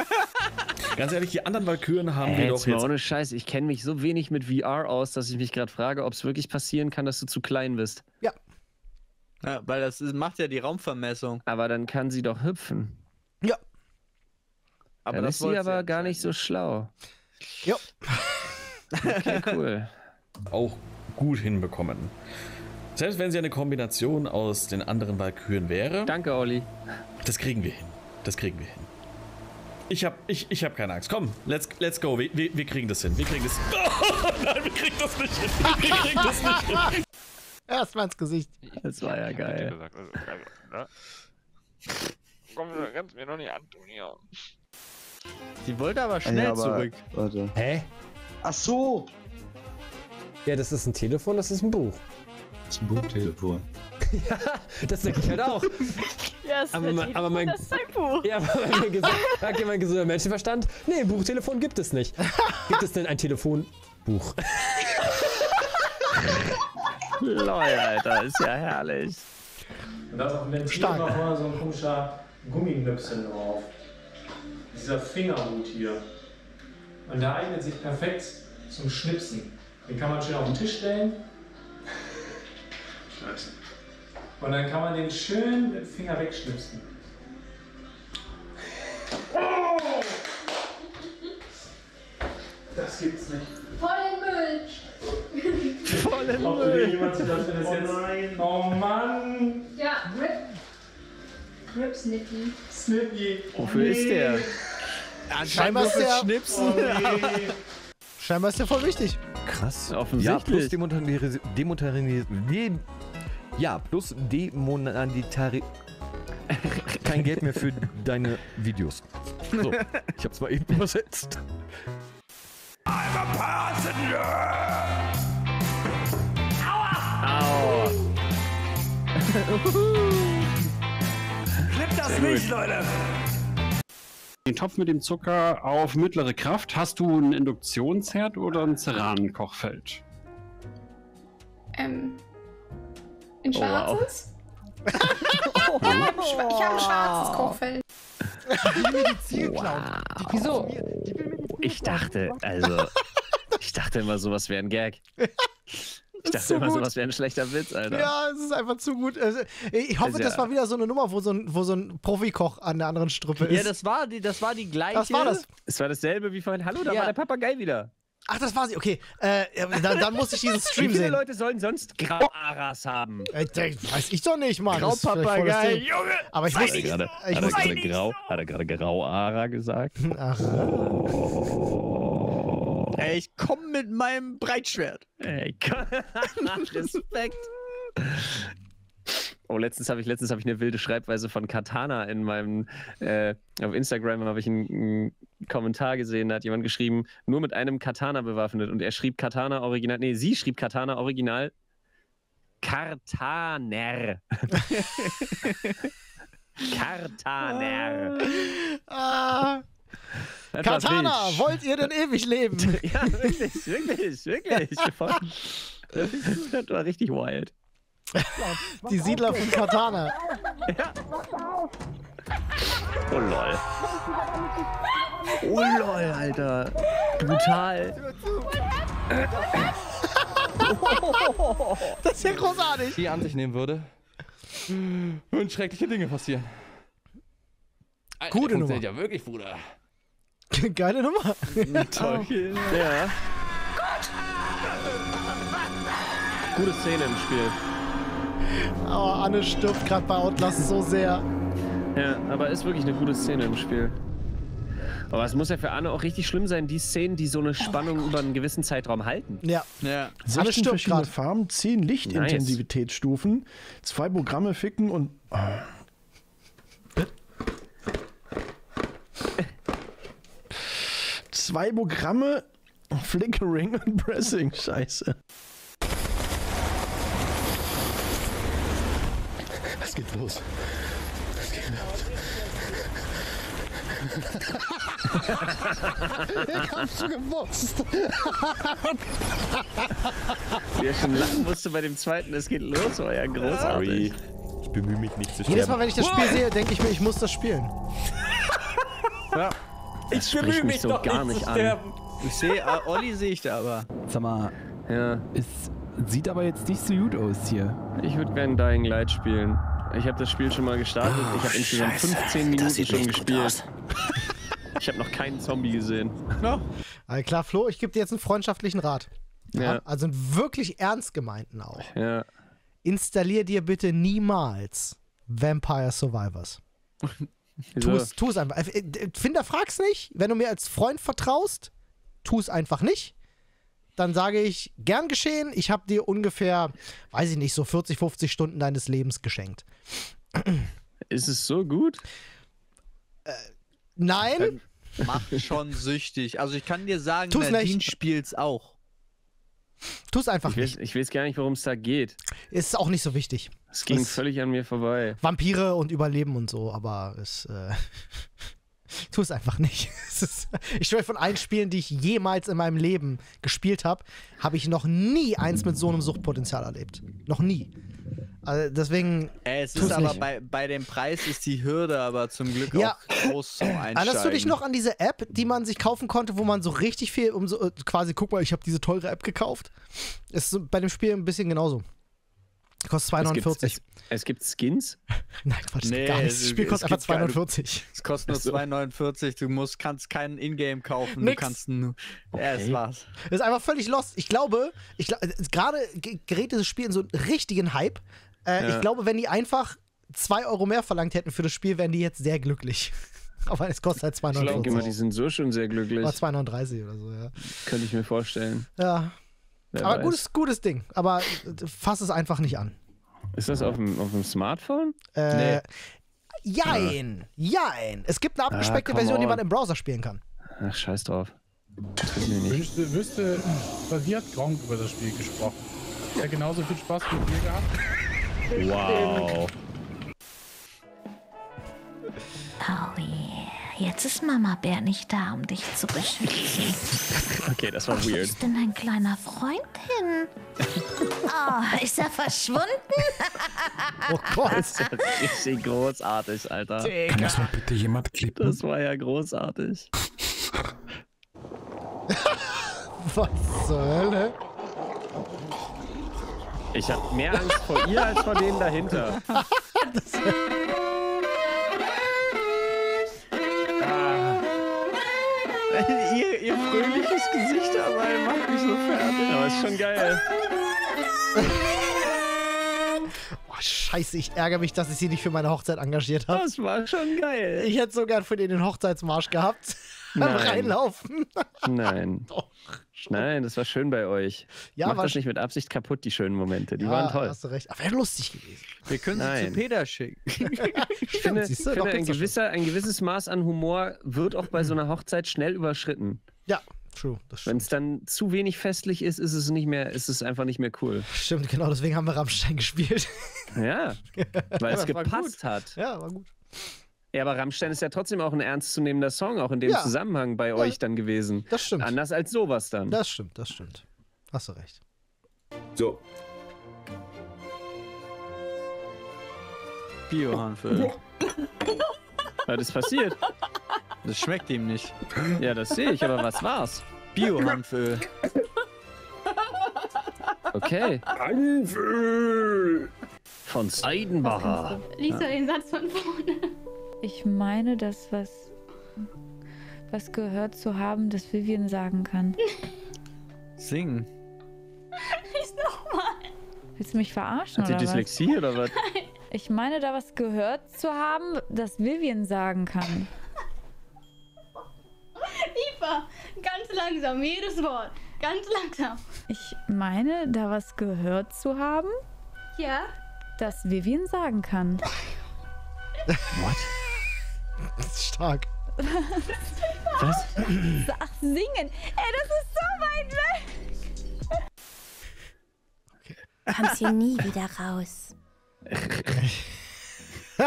Ganz ehrlich, die anderen Walküren haben äh, wir doch jetzt... Ohne Scheiß, ich kenne mich so wenig mit V R aus, dass ich mich gerade frage, ob es wirklich passieren kann, dass du zu klein bist. Ja. Ja, weil das ist, macht ja die Raumvermessung. Aber dann kann sie doch hüpfen. Ja. Aber dann das ist sie aber gar nicht so schlau. Jo. Okay, cool. Auch gut hinbekommen. Selbst wenn sie eine Kombination aus den anderen Walküren wäre. Danke, Olli. Das kriegen wir hin. Das kriegen wir hin. Ich hab, ich, ich hab keine Angst. Komm, let's, let's go. Wir, wir, wir kriegen das hin. Wir kriegen das hin. Oh, nein, wir kriegen das nicht hin. Wir kriegen das nicht hin. Erstmal ins Gesicht. Das war ja geil. Komm, du kannst mir noch nicht antun hier. Die wollte aber schnell ja, aber, zurück. Warte. Hä? Ach so. Ja, das ist ein Telefon, das ist ein Buch. Das ist ein Buchtelefon. Ja, das denke ich halt auch. Ja, das aber, man, aber mein, das ist ein Buch. Ja, aber mein, gesagt, mein gesunder Menschenverstand, nee, Buchtelefon gibt es nicht. Gibt es denn ein Telefonbuch? Lol, Alter, ist ja herrlich. Und da ist auf dem Ventil war vorher so ein komischer Gummimöpschen drauf. Dieser Fingerhut hier. Und der eignet sich perfekt zum Schnipsen. Den kann man schön auf den Tisch stellen. Scheiße. Und dann kann man den schön mit dem Finger wegschnipsen. Oh! Das gibt's nicht. Voll im Müll! Voll im Ob Müll! Jemand das oh jetzt? Nein! Oh Mann! Ja, Rip! Rip Snippy! Snippy! Wofür oh, nee. ist der? Anscheinend ist der... Schnipsen! Oh, nee. Scheinbar ist der voll wichtig. Krass, offensichtlich. Ja, plus Demonetarisieren. Ja, plus Demonetarisieren. Kein Geld mehr für deine Videos. So, ich hab's mal eben übersetzt. I'm a passenger! Aua! Aua! Schlipp das nicht, Leute! Den Topf mit dem Zucker auf mittlere Kraft. Hast du einen Induktionsherd oder ein Ceranenkochfeld? Ähm. Ein schwarzes? Oh, wow. oh. Ich habe ein schwarzes Kochfeld. Die will mir die Ziel klauen. Wieso? Ich dachte, also. Ich dachte immer, sowas wäre ein Gag. Ich dachte immer, sowas wäre ein schlechter Witz, Alter. Ja, es ist einfach zu gut. Ich hoffe, das war wieder so eine Nummer, wo so ein, wo so ein Profikoch an der anderen Strippe ist. Ja, das war die, das war die gleiche. Was war das? Es war dasselbe wie vorhin. Hallo, da ja. war der Papagei wieder. Ach, das war sie, okay. Äh, dann, dann muss ich diesen Stream sehen. Wie viele Leute sollen sonst Grauaras haben? Weiß ich doch nicht, Mann. Graupapagei, Junge. Aber ich weiß nicht. Hat er gerade Grau, hat er gerade Grauara gesagt? Ach. Oh. Ey, ich komm mit meinem Breitschwert. Ey, Respekt. Oh, letztens habe ich, letztens hab ich eine wilde Schreibweise von Katana in meinem, äh, auf Instagram habe ich einen, einen Kommentar gesehen, da hat jemand geschrieben, nur mit einem Katana bewaffnet. Und er schrieb Katana original, nee, sie schrieb Katana original Kartaner. Kartaner. Ah. Katana, wollt ihr denn ewig leben? Ja, wirklich, wirklich, wirklich. Das war richtig wild. Die Siedler von Katana. Ja. Oh lol. Oh lol, Alter. Brutal. Das ist ja großartig. Die an sich nehmen würde, würden schreckliche Dinge passieren. Gute Nummer. Ja, wirklich, Bruder. Geile Nummer. Toll. Oh. Ja. Gut. Gute Szene im Spiel. Oh, Anne stirbt gerade bei Outlast so sehr. Ja, aber ist wirklich eine gute Szene im Spiel. Aber es muss ja für Anne auch richtig schlimm sein, die Szenen, die so eine Spannung oh über einen gewissen Zeitraum halten. Ja. ja. Anne stirbt gerade. Farben, zehn Lichtintensivitätsstufen, nice. zwei Programme ficken und... Oh. Zwei Programme, Flickering und Pressing, scheiße. Was geht los? Was geht los? Ich hab's schon gewusst. Wer schon lachen musste bei dem zweiten, es geht los, war ja großartig. Ich bemühe mich nicht zu sterben. Jedes Mal, wenn ich das Spiel sehe, denke ich mir, ich muss das spielen. Ja. Das ich bemühe mich so doch gar nicht, nicht an. Sterben. Ich sehe, Olli sehe ich da aber. Sag mal, ja. es sieht aber jetzt nicht so gut aus hier. Ich würde gerne Dying Light spielen. Ich habe das Spiel schon mal gestartet. Oh, ich habe insgesamt fünfzehn Minuten schon gespielt. Ich habe noch keinen Zombie gesehen. No? Alles klar, Flo, ich gebe dir jetzt einen freundschaftlichen Rat. Ja. Ja, also einen wirklich ernst gemeinten auch. Ja. Installier dir bitte niemals Vampire Survivors. Tu es, tu es einfach. Hinterfrag's nicht. Wenn du mir als Freund vertraust, tu es einfach nicht. Dann sage ich, gern geschehen, ich habe dir ungefähr, weiß ich nicht, so vierzig, fünfzig Stunden deines Lebens geschenkt. Ist es so gut? Äh, nein. Macht schon süchtig. Also ich kann dir sagen, Nadine spielt's auch. Tu es einfach ich nicht. Weiß, ich weiß gar nicht, worum es da geht. Ist auch nicht so wichtig. Es ging es völlig an mir vorbei. Vampire und Überleben und so, aber es... Äh, tu es einfach nicht. Ist, ich schwöre, von allen Spielen, die ich jemals in meinem Leben gespielt habe, habe ich noch nie eins mit so einem Suchtpotenzial erlebt. Noch nie. Also deswegen. Es ist aber bei, bei dem Preis ist die Hürde aber zum Glück ja. auch groß zum Einsteigen. Erinnerst du dich noch an diese App, die man sich kaufen konnte, wo man so richtig viel, um so, quasi, guck mal, ich habe diese teure App gekauft? Ist bei dem Spiel ein bisschen genauso. Kostet zwei neunundvierzig. Es, es, es gibt Skins? Nein, Quatsch, nee, gar nicht. Das Spiel kostet einfach zwei neunundvierzig. Es kostet nur zwei neunundvierzig. Du musst, kannst keinen Ingame kaufen. Nix. Du kannst nur. Okay. Ja, es war's. Das ist einfach völlig lost. Ich glaube, ich, gerade gerät dieses Spiel in so einen richtigen Hype. Äh, ja. Ich glaube, wenn die einfach zwei Euro mehr verlangt hätten für das Spiel, wären die jetzt sehr glücklich. Aber es kostet halt zwei neunundvierzig. Ich glaube immer, die sind so schon sehr glücklich. Oder zwei neununddreißig oder so, ja. Könnte ich mir vorstellen. Ja. Wer aber gutes, gutes Ding. Aber fass es einfach nicht an. Ist das auf dem, auf dem Smartphone? Äh, nee. Jein. Jein. Es gibt eine abgespeckte ah, Version, on. die man im Browser spielen kann. Ach, scheiß drauf. Ich wüsste, wüsste, basiert Gronk über das Spiel gesprochen. Der hat genauso viel Spaß mit mir gehabt. Wow. Oh yeah. Jetzt ist Mama Bär nicht da, um dich zu beschützen. Okay, das war weird. Wo ist denn dein kleiner Freund hin? Oh, ist er verschwunden? Oh Gott, das ist richtig großartig, Alter. Digga. Kann das mal bitte jemand klippen? Das war ja großartig. Was zur Hölle? Ich hab mehr Angst vor ihr als vor denen dahinter. Das Ihr, ihr fröhliches Gesicht dabei macht mich so fertig. Aber ist schon geil. Oh, scheiße, ich ärgere mich, dass ich sie nicht für meine Hochzeit engagiert habe. Das war schon geil. Ich hätte sogar von denen den Hochzeitsmarsch gehabt. Nein. Reinlaufen. Nein. Doch. Nein, das war schön bei euch. Ja, macht das nicht mit Absicht kaputt, die schönen Momente. Die ja, waren toll. Hast du recht. Aber wäre lustig gewesen. Wir können sie Nein. zu Peter schicken. Ich finde, ich finde ein, gewisser, ein gewisses Maß an Humor wird auch bei so einer Hochzeit schnell überschritten. Ja, true. Wenn es dann zu wenig festlich ist, ist es, nicht mehr, ist es einfach nicht mehr cool. Stimmt, genau. Deswegen haben wir Rammstein gespielt. Ja, weil es gepasst hat. Ja, war gut. Ja, aber Rammstein ist ja trotzdem auch ein ernstzunehmender Song, auch in dem ja. Zusammenhang bei ja. euch dann gewesen. Das stimmt. Anders als sowas dann. Das stimmt, das stimmt. Hast du recht. So. Bio-Hanfe. Was ist passiert? Das schmeckt ihm nicht. Ja, das sehe ich, aber was war's? Bio-Hanfe. Okay. Hanfe! Von Seidenbacher. Lies doch den Satz von vorne. Ich meine, dass was, was gehört zu haben, das Vivian sagen kann. Singen. Lies nochmal. Willst du mich verarschen oder was? Hat sie Dyslexie oder was? Ich meine, da was gehört zu haben, das Vivian sagen kann. Lieber, ganz langsam, jedes Wort. Ganz langsam. Ich meine, da was gehört zu haben, ja, das Vivian sagen kann. What? Das ist stark. Was? Ach, singen. Ey, das ist so weit weg. Okay. Du kommst hier nie wieder raus.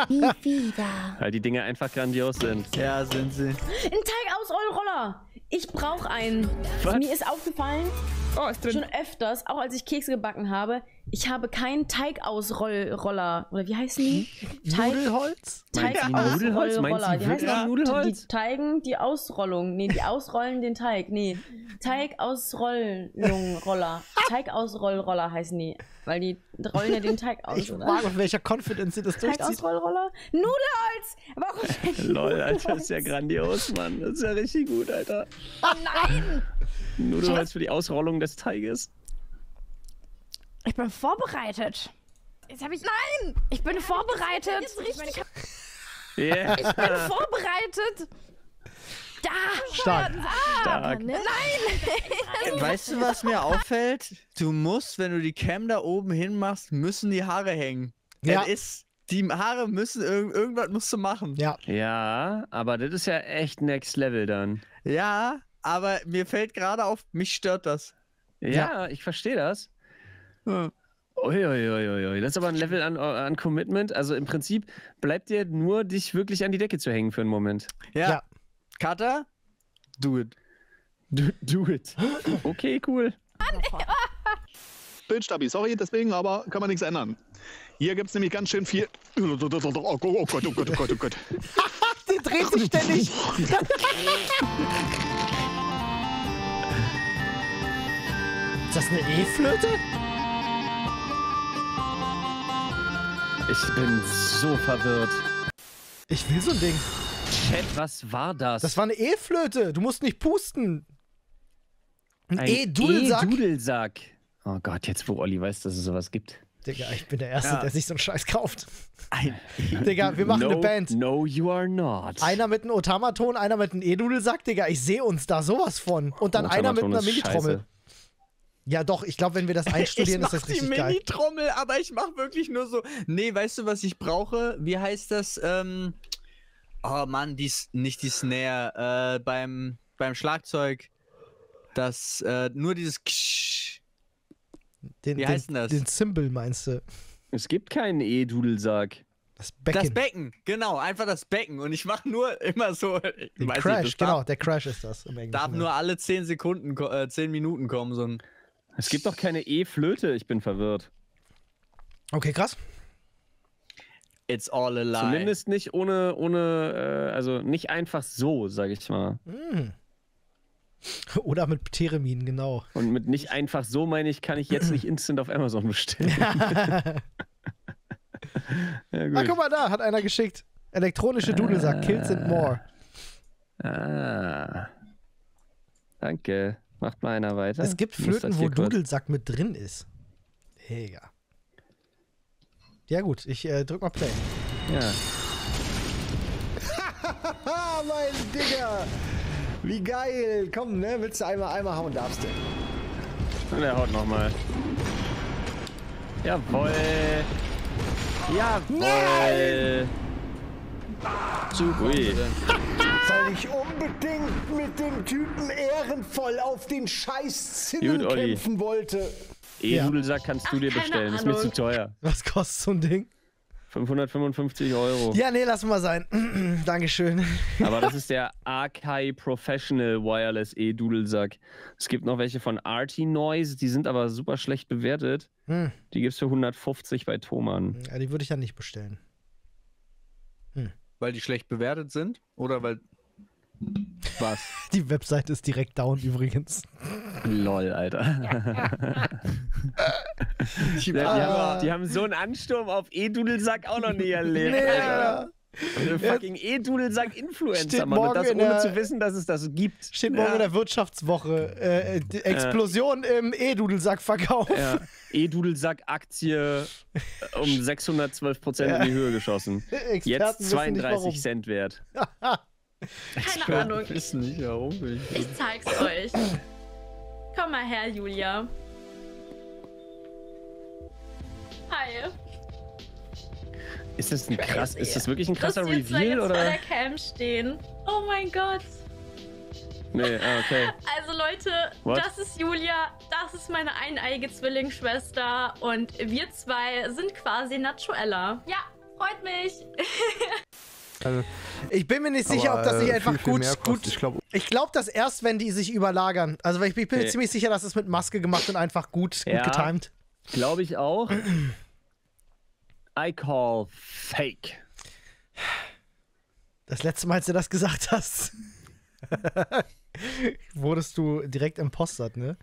Nie wieder. Weil die Dinge einfach grandios sind. Ja, sind sie. Ein Teig aus Roller. Ich brauche einen. Was? Mir ist aufgefallen, oh, ist schon öfters, auch als ich Kekse gebacken habe, ich habe keinen Teigausroller. Oder wie heißen die? Teig, Nudelholz? Teigausrollroller. Die heißen die Nudelholz? Die Teigen, die Ausrollung. Nee, die ausrollen den Teig. Nee. Teigausrollroller. Teigausrollroller heißen die. Weil die rollen ja den Teig aus. Ich oder? Mag, mit welcher Confidence sie das durchzieht. Teigausrollroller? Nudelholz! Warum? Lol, Alter, das ist ja grandios, Mann. Das ist ja richtig gut, Alter. Oh nein! Nudelholz für die Ausrollung des Teiges. Ich bin vorbereitet. Jetzt habe ich... Nein! Ich bin ja, vorbereitet. Ist richtig. Yeah. Ich bin vorbereitet. Da! Stark. Ah, Stark. Ne? Nein! Weißt du, was mir auffällt? Du musst, wenn du die Cam da oben hin machst, müssen die Haare hängen. Ja. Das ist... Die Haare müssen, irg irgendwas musst du machen. Ja. Ja, aber das ist ja echt Next Level dann. Ja, aber mir fällt gerade auf, mich stört das. Ja, ja. Ich verstehe das. Hm. Uiuiuiui, das ist aber ein Level an, an Commitment. Also im Prinzip bleibt dir nur, dich wirklich an die Decke zu hängen für einen Moment. Ja. Ja. Cutter, do it. Do, do it. Okay, cool. Bildstabi, sorry, deswegen, aber kann man nichts ändern. Hier gibt es nämlich ganz schön viel... Oh Gott, oh Gott, oh Gott, oh Gott, oh Gott. Die dreht sich ständig. Ist das eine E-Flöte? Ich bin so verwirrt. Ich will so ein Ding. Chat, was war das? Das war eine E-Flöte. Du musst nicht pusten. Ein, ein E-Dudelsack. E-Dudelsack. Oh Gott, jetzt wo Olli weiß, dass es sowas gibt. Digga, ich bin der Erste, ja. der sich so einen Scheiß kauft. Ein Digga, wir machen no, eine Band. No, you are not. Einer mit einem Otamaton, einer mit einem E-Dudelsack, Digga, ich sehe uns da sowas von. Und dann Otamaton einer mit einer Mini-Trommel. Ja doch, ich glaube, wenn wir das einstudieren, ist das richtig geil. Ich mach die Mini-Trommel, aber ich mach wirklich nur so... Nee, weißt du, was ich brauche? Wie heißt das? Ähm, oh Mann, dies, nicht die Snare. Äh, beim, beim Schlagzeug. Das, äh, nur dieses... Den, Wie den, heißt denn das? Den Cymbal meinst du? Es gibt keinen E-Dudelsack. Das Becken. Das Becken, genau, einfach das Becken. Und ich mache nur immer so... Den weiß Crash, nicht, genau, darf, der Crash ist das. Im Englischen darf nur alle zehn Sekunden, äh, zehn Minuten kommen. So ein es gibt doch keine E-Flöte, ich bin verwirrt. Okay, krass. It's all a lie. Zumindest nicht ohne, ohne äh, also nicht einfach so, sage ich mal. Mm. Oder mit Theremin, genau. Und mit nicht einfach so meine ich, kann ich jetzt nicht instant auf Amazon bestellen. Ja, gut. Ah, guck mal da, hat einer geschickt. Elektronische Dudelsack, ah, Kills and More. Ah. Danke. Macht mal einer weiter. Es gibt Flöten, wo Dudelsack mit drin ist. Mega. Ja gut, ich äh, drück mal Play. Ja. Hahaha, mein Digga! Wie geil! Komm, ne? Willst du einmal, einmal hauen, darfst du. Und er haut nochmal. Jawoll! Jawoll! Super! Weil ich unbedingt mit dem Typen ehrenvoll auf den scheiß Zinnen kämpfen wollte. E-Nudelsack kannst du dir bestellen, ist mir zu teuer. Was kostet so ein Ding? fünfhundertfünfundfünfzig Euro. Ja, nee, lass mal sein. Dankeschön. Aber das ist der Arcai Professional Wireless E-Dudelsack. Es gibt noch welche von Arty Noise, die sind aber super schlecht bewertet. Hm. Die gibt's für hundertfünfzig bei Thomann. Ja, die würde ich ja nicht bestellen. Hm. Weil die schlecht bewertet sind? Oder weil... Was? Die Webseite ist direkt down übrigens. Lol, Alter. die, die, haben, die haben so einen Ansturm auf E-Dudelsack auch noch nie erlebt. Nee, Alter. Eine fucking E-Dudelsack-Influencer, Mann. Und das ohne der, zu wissen, dass es das gibt. Steht morgen ja. in der Wirtschaftswoche. Äh, die Explosion ja. im E-Dudelsack-Verkauf. Ja. E-Dudelsack-Aktie um sechshundertzwölf Prozent ja. in die Höhe geschossen. Experten jetzt zweiunddreißig Cent wert. Keine Ahnung. Wissen nicht, warum ich, ich zeig's euch. Komm mal her, Julia. Hi. Ist das ein krass, ist das wirklich ein krasser Reveal oder? Ich jetzt vor der Cam stehen. Oh mein Gott. Nee, ah, okay. Also Leute, What? das ist Julia, das ist meine eineige Zwillingsschwester und wir zwei sind quasi Natuella. Ja, freut mich. Also, ich bin mir nicht sicher, aber, ob das nicht einfach viel, viel gut, gut... Ich glaube, glaub, dass erst, wenn die sich überlagern. Also ich, ich bin mir hey. ziemlich sicher, dass es mit Maske gemacht und einfach gut, ja, gut getimed. Glaube ich auch. I call fake. Das letzte Mal, als du das gesagt hast, wurdest du direkt impostert, ne?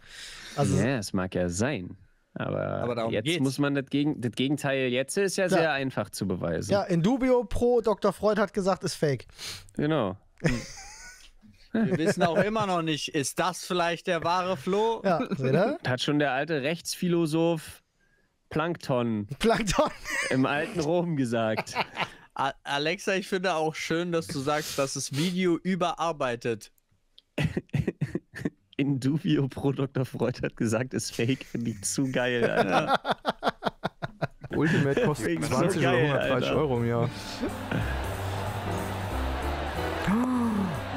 Also, ja, es mag ja sein. Aber, aber jetzt geht's. muss man das, Gegen das Gegenteil jetzt ist ja Klar. sehr einfach zu beweisen. Ja, in dubio pro Doktor Freud hat gesagt, ist fake. Genau. Wir wissen auch immer noch nicht, ist das vielleicht der wahre Flo? Ja, hat schon der alte Rechtsphilosoph Plankton. Plankton. Im alten Rom gesagt. Alexa, ich finde auch schön, dass du sagst, dass das Video überarbeitet. In dubio pro Doktor Freud hat gesagt, ist fake, finde ich zu geil, Alter. Ultimate kostet zwanzig so geil, oder hundertdreißig Alter. Euro im Jahr.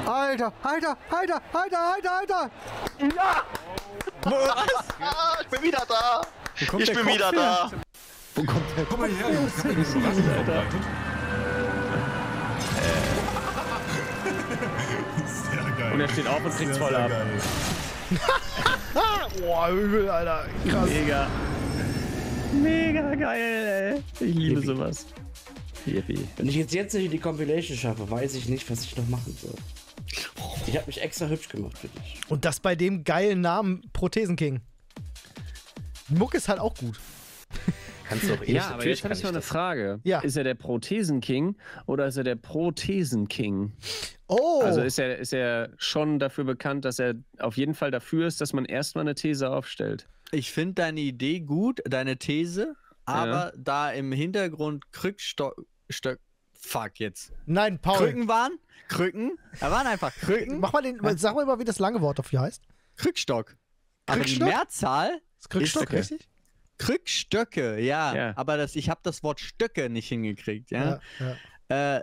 Alter, Alter, Alter, Alter, Alter, Alter! Ja! Was? Ja, ich bin wieder da! Ich bin Kopf wieder hin? Da! Wo kommt der? Guck mal her! Ich hab nicht so was, Alter! Sehr geil! Und er steht auf und kriegt's voll ab. Boah, übel, Alter! Krass! Mega! Mega geil, ey! Ich liebe Yippie. sowas. Yippie. Wenn ich jetzt, jetzt nicht die Compilation schaffe, weiß ich nicht, was ich noch machen soll. Ich hab mich extra hübsch gemacht für dich. Und das bei dem geilen Namen Prothesen King. Muck ist halt auch gut. Kannst du auch eh. Ja, aber jetzt habe ich noch eine Frage. Ja. Ist er der Prothesen King oder ist er der Prothesen King? Oh! Also ist er, ist er schon dafür bekannt, dass er auf jeden Fall dafür ist, dass man erstmal eine These aufstellt. Ich finde deine Idee gut, deine These, aber ja. da im Hintergrund Krückstock. Fuck jetzt. Nein, Paul. Krücken waren? Krücken? Da waren einfach Krücken. Mach mal den, sag mal immer, wie das lange Wort dafür heißt. Krückstock. Aber die Mehrzahl ist Krückstock, richtig? Krückstöcke, ja. ja. Aber das, ich habe das Wort Stöcke nicht hingekriegt, ja. ja, ja. Äh,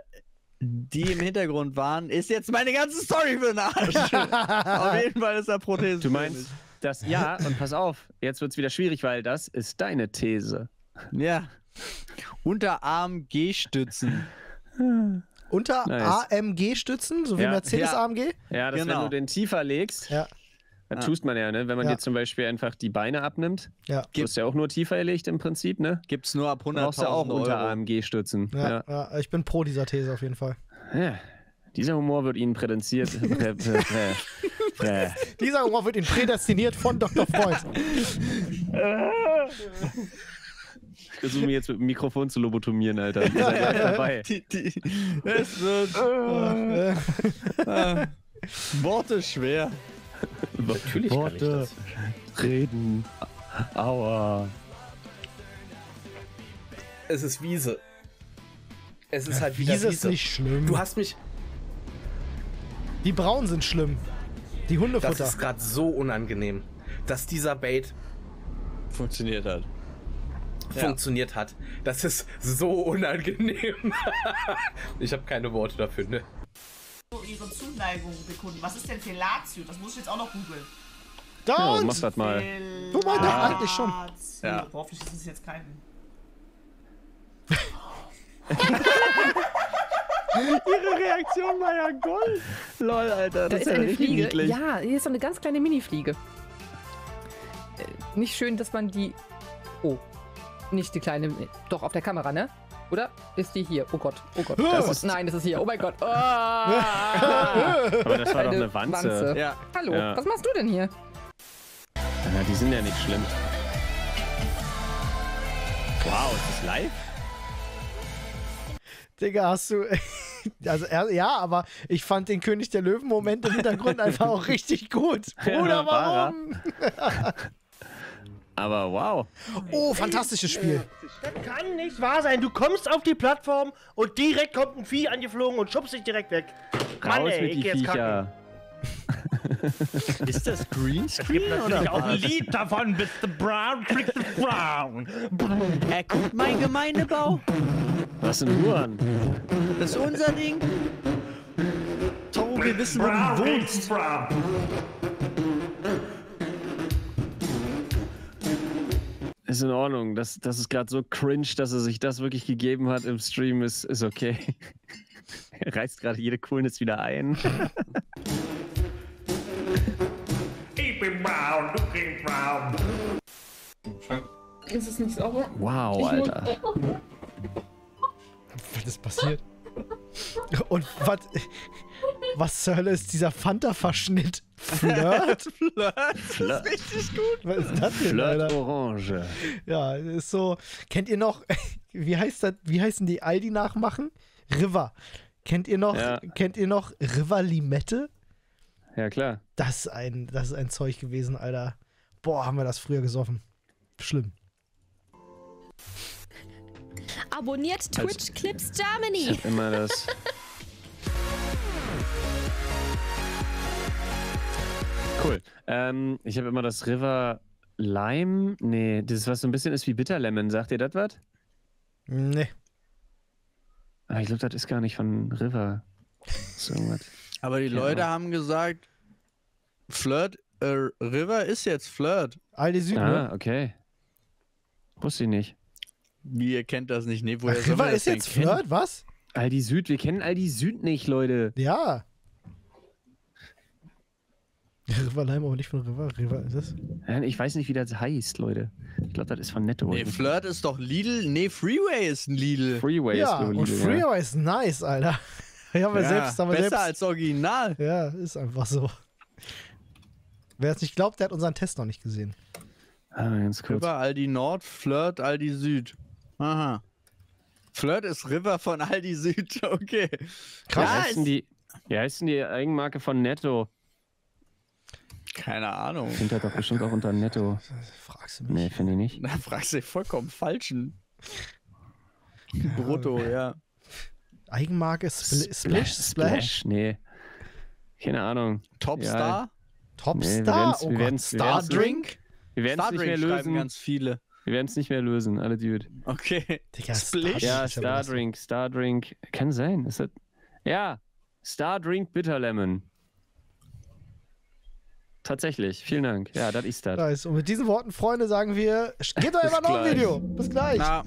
die im Hintergrund waren, ist jetzt meine ganze Story für den Arsch. Auf jeden Fall ist da Prothese. Du meinst, das ja, und pass auf, jetzt wird's wieder schwierig, weil das ist deine These. Ja. Unterarm G-Stützen. Unter nice. A M G-Stützen, so wie ja. Mercedes ja. A M G? Ja, das genau. wenn du den tiefer legst, ja. dann ah. tust man ja, ne? Wenn man ja. dir zum Beispiel einfach die Beine abnimmt, ja. du hast ja auch nur tiefer gelegt im Prinzip, ne? Gibt's nur ab hunderttausend Euro. Brauchst du auch unter A M G-Stützen. Ja. Ja. ja, ich bin pro dieser These auf jeden Fall. Ja. Dieser Humor wird Ihnen prädestiniert. Dieser Humor wird Ihnen prädestiniert von Doktor Freud. Ich versuche mich jetzt mit dem Mikrofon zu lobotomieren, Alter. Ihr seid ja, ja, dabei. Die, die, es wird... Oh, äh, Worte schwer. Natürlich Worte kann ich das. Reden. Aua. Es ist Wiese. Es ist ja, halt wieder Wiese. Wiese ist nicht schlimm. Du hast mich... Die Braunen sind schlimm. Die Hundefutter. Das ist gerade so unangenehm, dass dieser Bait... Funktioniert hat. funktioniert ja. hat. Das ist so unangenehm. Ich habe keine Worte dafür, ne? Ihre Zuneigung bekunden. Was ist denn Fellatio? Das muss ich jetzt auch noch googeln. Da! Ja, mach das mal. Du meinst doch eigentlich schon. Ja. Hoffentlich ist es jetzt keinen. Ihre Reaktion war ja Gold. Lol, Alter. Das da ist, ist eine ja Fliege. Niedlich. Ja, hier ist so eine ganz kleine Mini-Fliege. Äh, nicht schön, dass man die... Oh. Nicht die kleine, doch auf der Kamera, ne? Oder? Ist die hier? Oh Gott, oh Gott. Das ist, nein, das ist hier. Oh mein Gott. Oh. Aber das war doch eine Wanze. Wanze. Ja. Hallo, ja. was machst du denn hier? Na, die sind ja nicht schlimm. Wow, ist das live? Digga, hast du... Also, ja, aber ich fand den König der Löwen-Moment im Hintergrund einfach auch richtig gut. Bruder, warum? Aber wow. Oh, fantastisches Spiel. Das kann nicht wahr sein. Du kommst auf die Plattform und direkt kommt ein Vieh angeflogen und schubst dich direkt weg. Mann, raus ey, mit ich die geh jetzt kacken. Ist das Greenscreen oder? Es gibt auch ein Lied davon. Bist du brown, kriegst du brown. Er guckt mein Gemeindebau. Was sind Huren? Das ist unser Ding. Toro, wir wissen, wo du wohnst. Ist in Ordnung, das, das ist gerade so cringe, dass er sich das wirklich gegeben hat im Stream, ist, ist okay. Er reißt gerade jede Coolness wieder ein. Ich bin brown, du bist brown. Ist es nicht sauber? Wow, ich Alter. Was ist passiert? Und was... Was zur Hölle ist dieser Fanta-Verschnitt? Flirt? Flirt? Flirt? Das ist richtig gut. Was ist das denn, Flirt Alter? Orange. Ja, ist so... Kennt ihr noch... Wie heißt das? Wie heißen die Aldi-Nachmachen? River. Kennt ihr noch... Ja. Kennt ihr noch River Limette? Ja, klar. Das ist ein, das ist ein Zeug gewesen, Alter. Boah, haben wir das früher gesoffen. Schlimm. abonniert Twitch Clips Germany. Ich hab immer das. Cool. Ähm, ich habe immer das River Lime. Nee, das ist was so ein bisschen ist wie Bitterlemon. Sagt ihr das was? Nee. Aber ich glaube, das ist gar nicht von River. So was. Aber die Leute ja. haben gesagt, Flirt, äh, River ist jetzt Flirt. Aldi Süd. Ah, okay. Wusste ich nicht. Wie, ihr kennt das nicht? Nee, woher Ach, River ist jetzt kennt? Flirt? Was? Aldi Süd, wir kennen Aldi Süd nicht, Leute. Ja. River Lime aber nicht von River. River ist es. Ich weiß nicht, wie das heißt, Leute. Ich glaube, das ist von Netto. Nee, Flirt ist doch Lidl. Nee, Freeway ist ein Lidl. Freeway ja, ist ein Lidl. Und Freeway ja. ist nice, Alter. Ich hab ja, ja selbst, haben wir besser selbst. als Original. Ja, ist einfach so. Wer es nicht glaubt, der hat unseren Test noch nicht gesehen. Ah, ganz kurz. River, Aldi Nord, Flirt, Aldi Süd. Aha. Flirt ist River von Aldi Süd. Okay. Krass. Wie ja, heißt denn die Eigenmarke von Netto? Keine Ahnung. Sind halt doch bestimmt auch unter Netto. Fragst du mich? Nee, finde ich nicht. Da fragst du dich vollkommen falschen. Ja, Brutto, ja. ja. Eigenmarke Spl Splash, Splash? Splash? Nee. Keine Ahnung. Topstar? Ja. Topstar? Nee, oh Gott, Star Drink? Wir werden es nicht mehr lösen. Ganz viele. Wir werden es nicht mehr lösen, alle Dude. Okay. Digga, Splash? Ja, Star Drink, Star Drink. Kann sein. Ist das... Ja, Star Drink Bitterlemon. Tatsächlich, vielen Dank. Ja, das ist das. Nice. Und mit diesen Worten, Freunde, sagen wir, geht doch immer noch ein Video. Bis gleich. Na.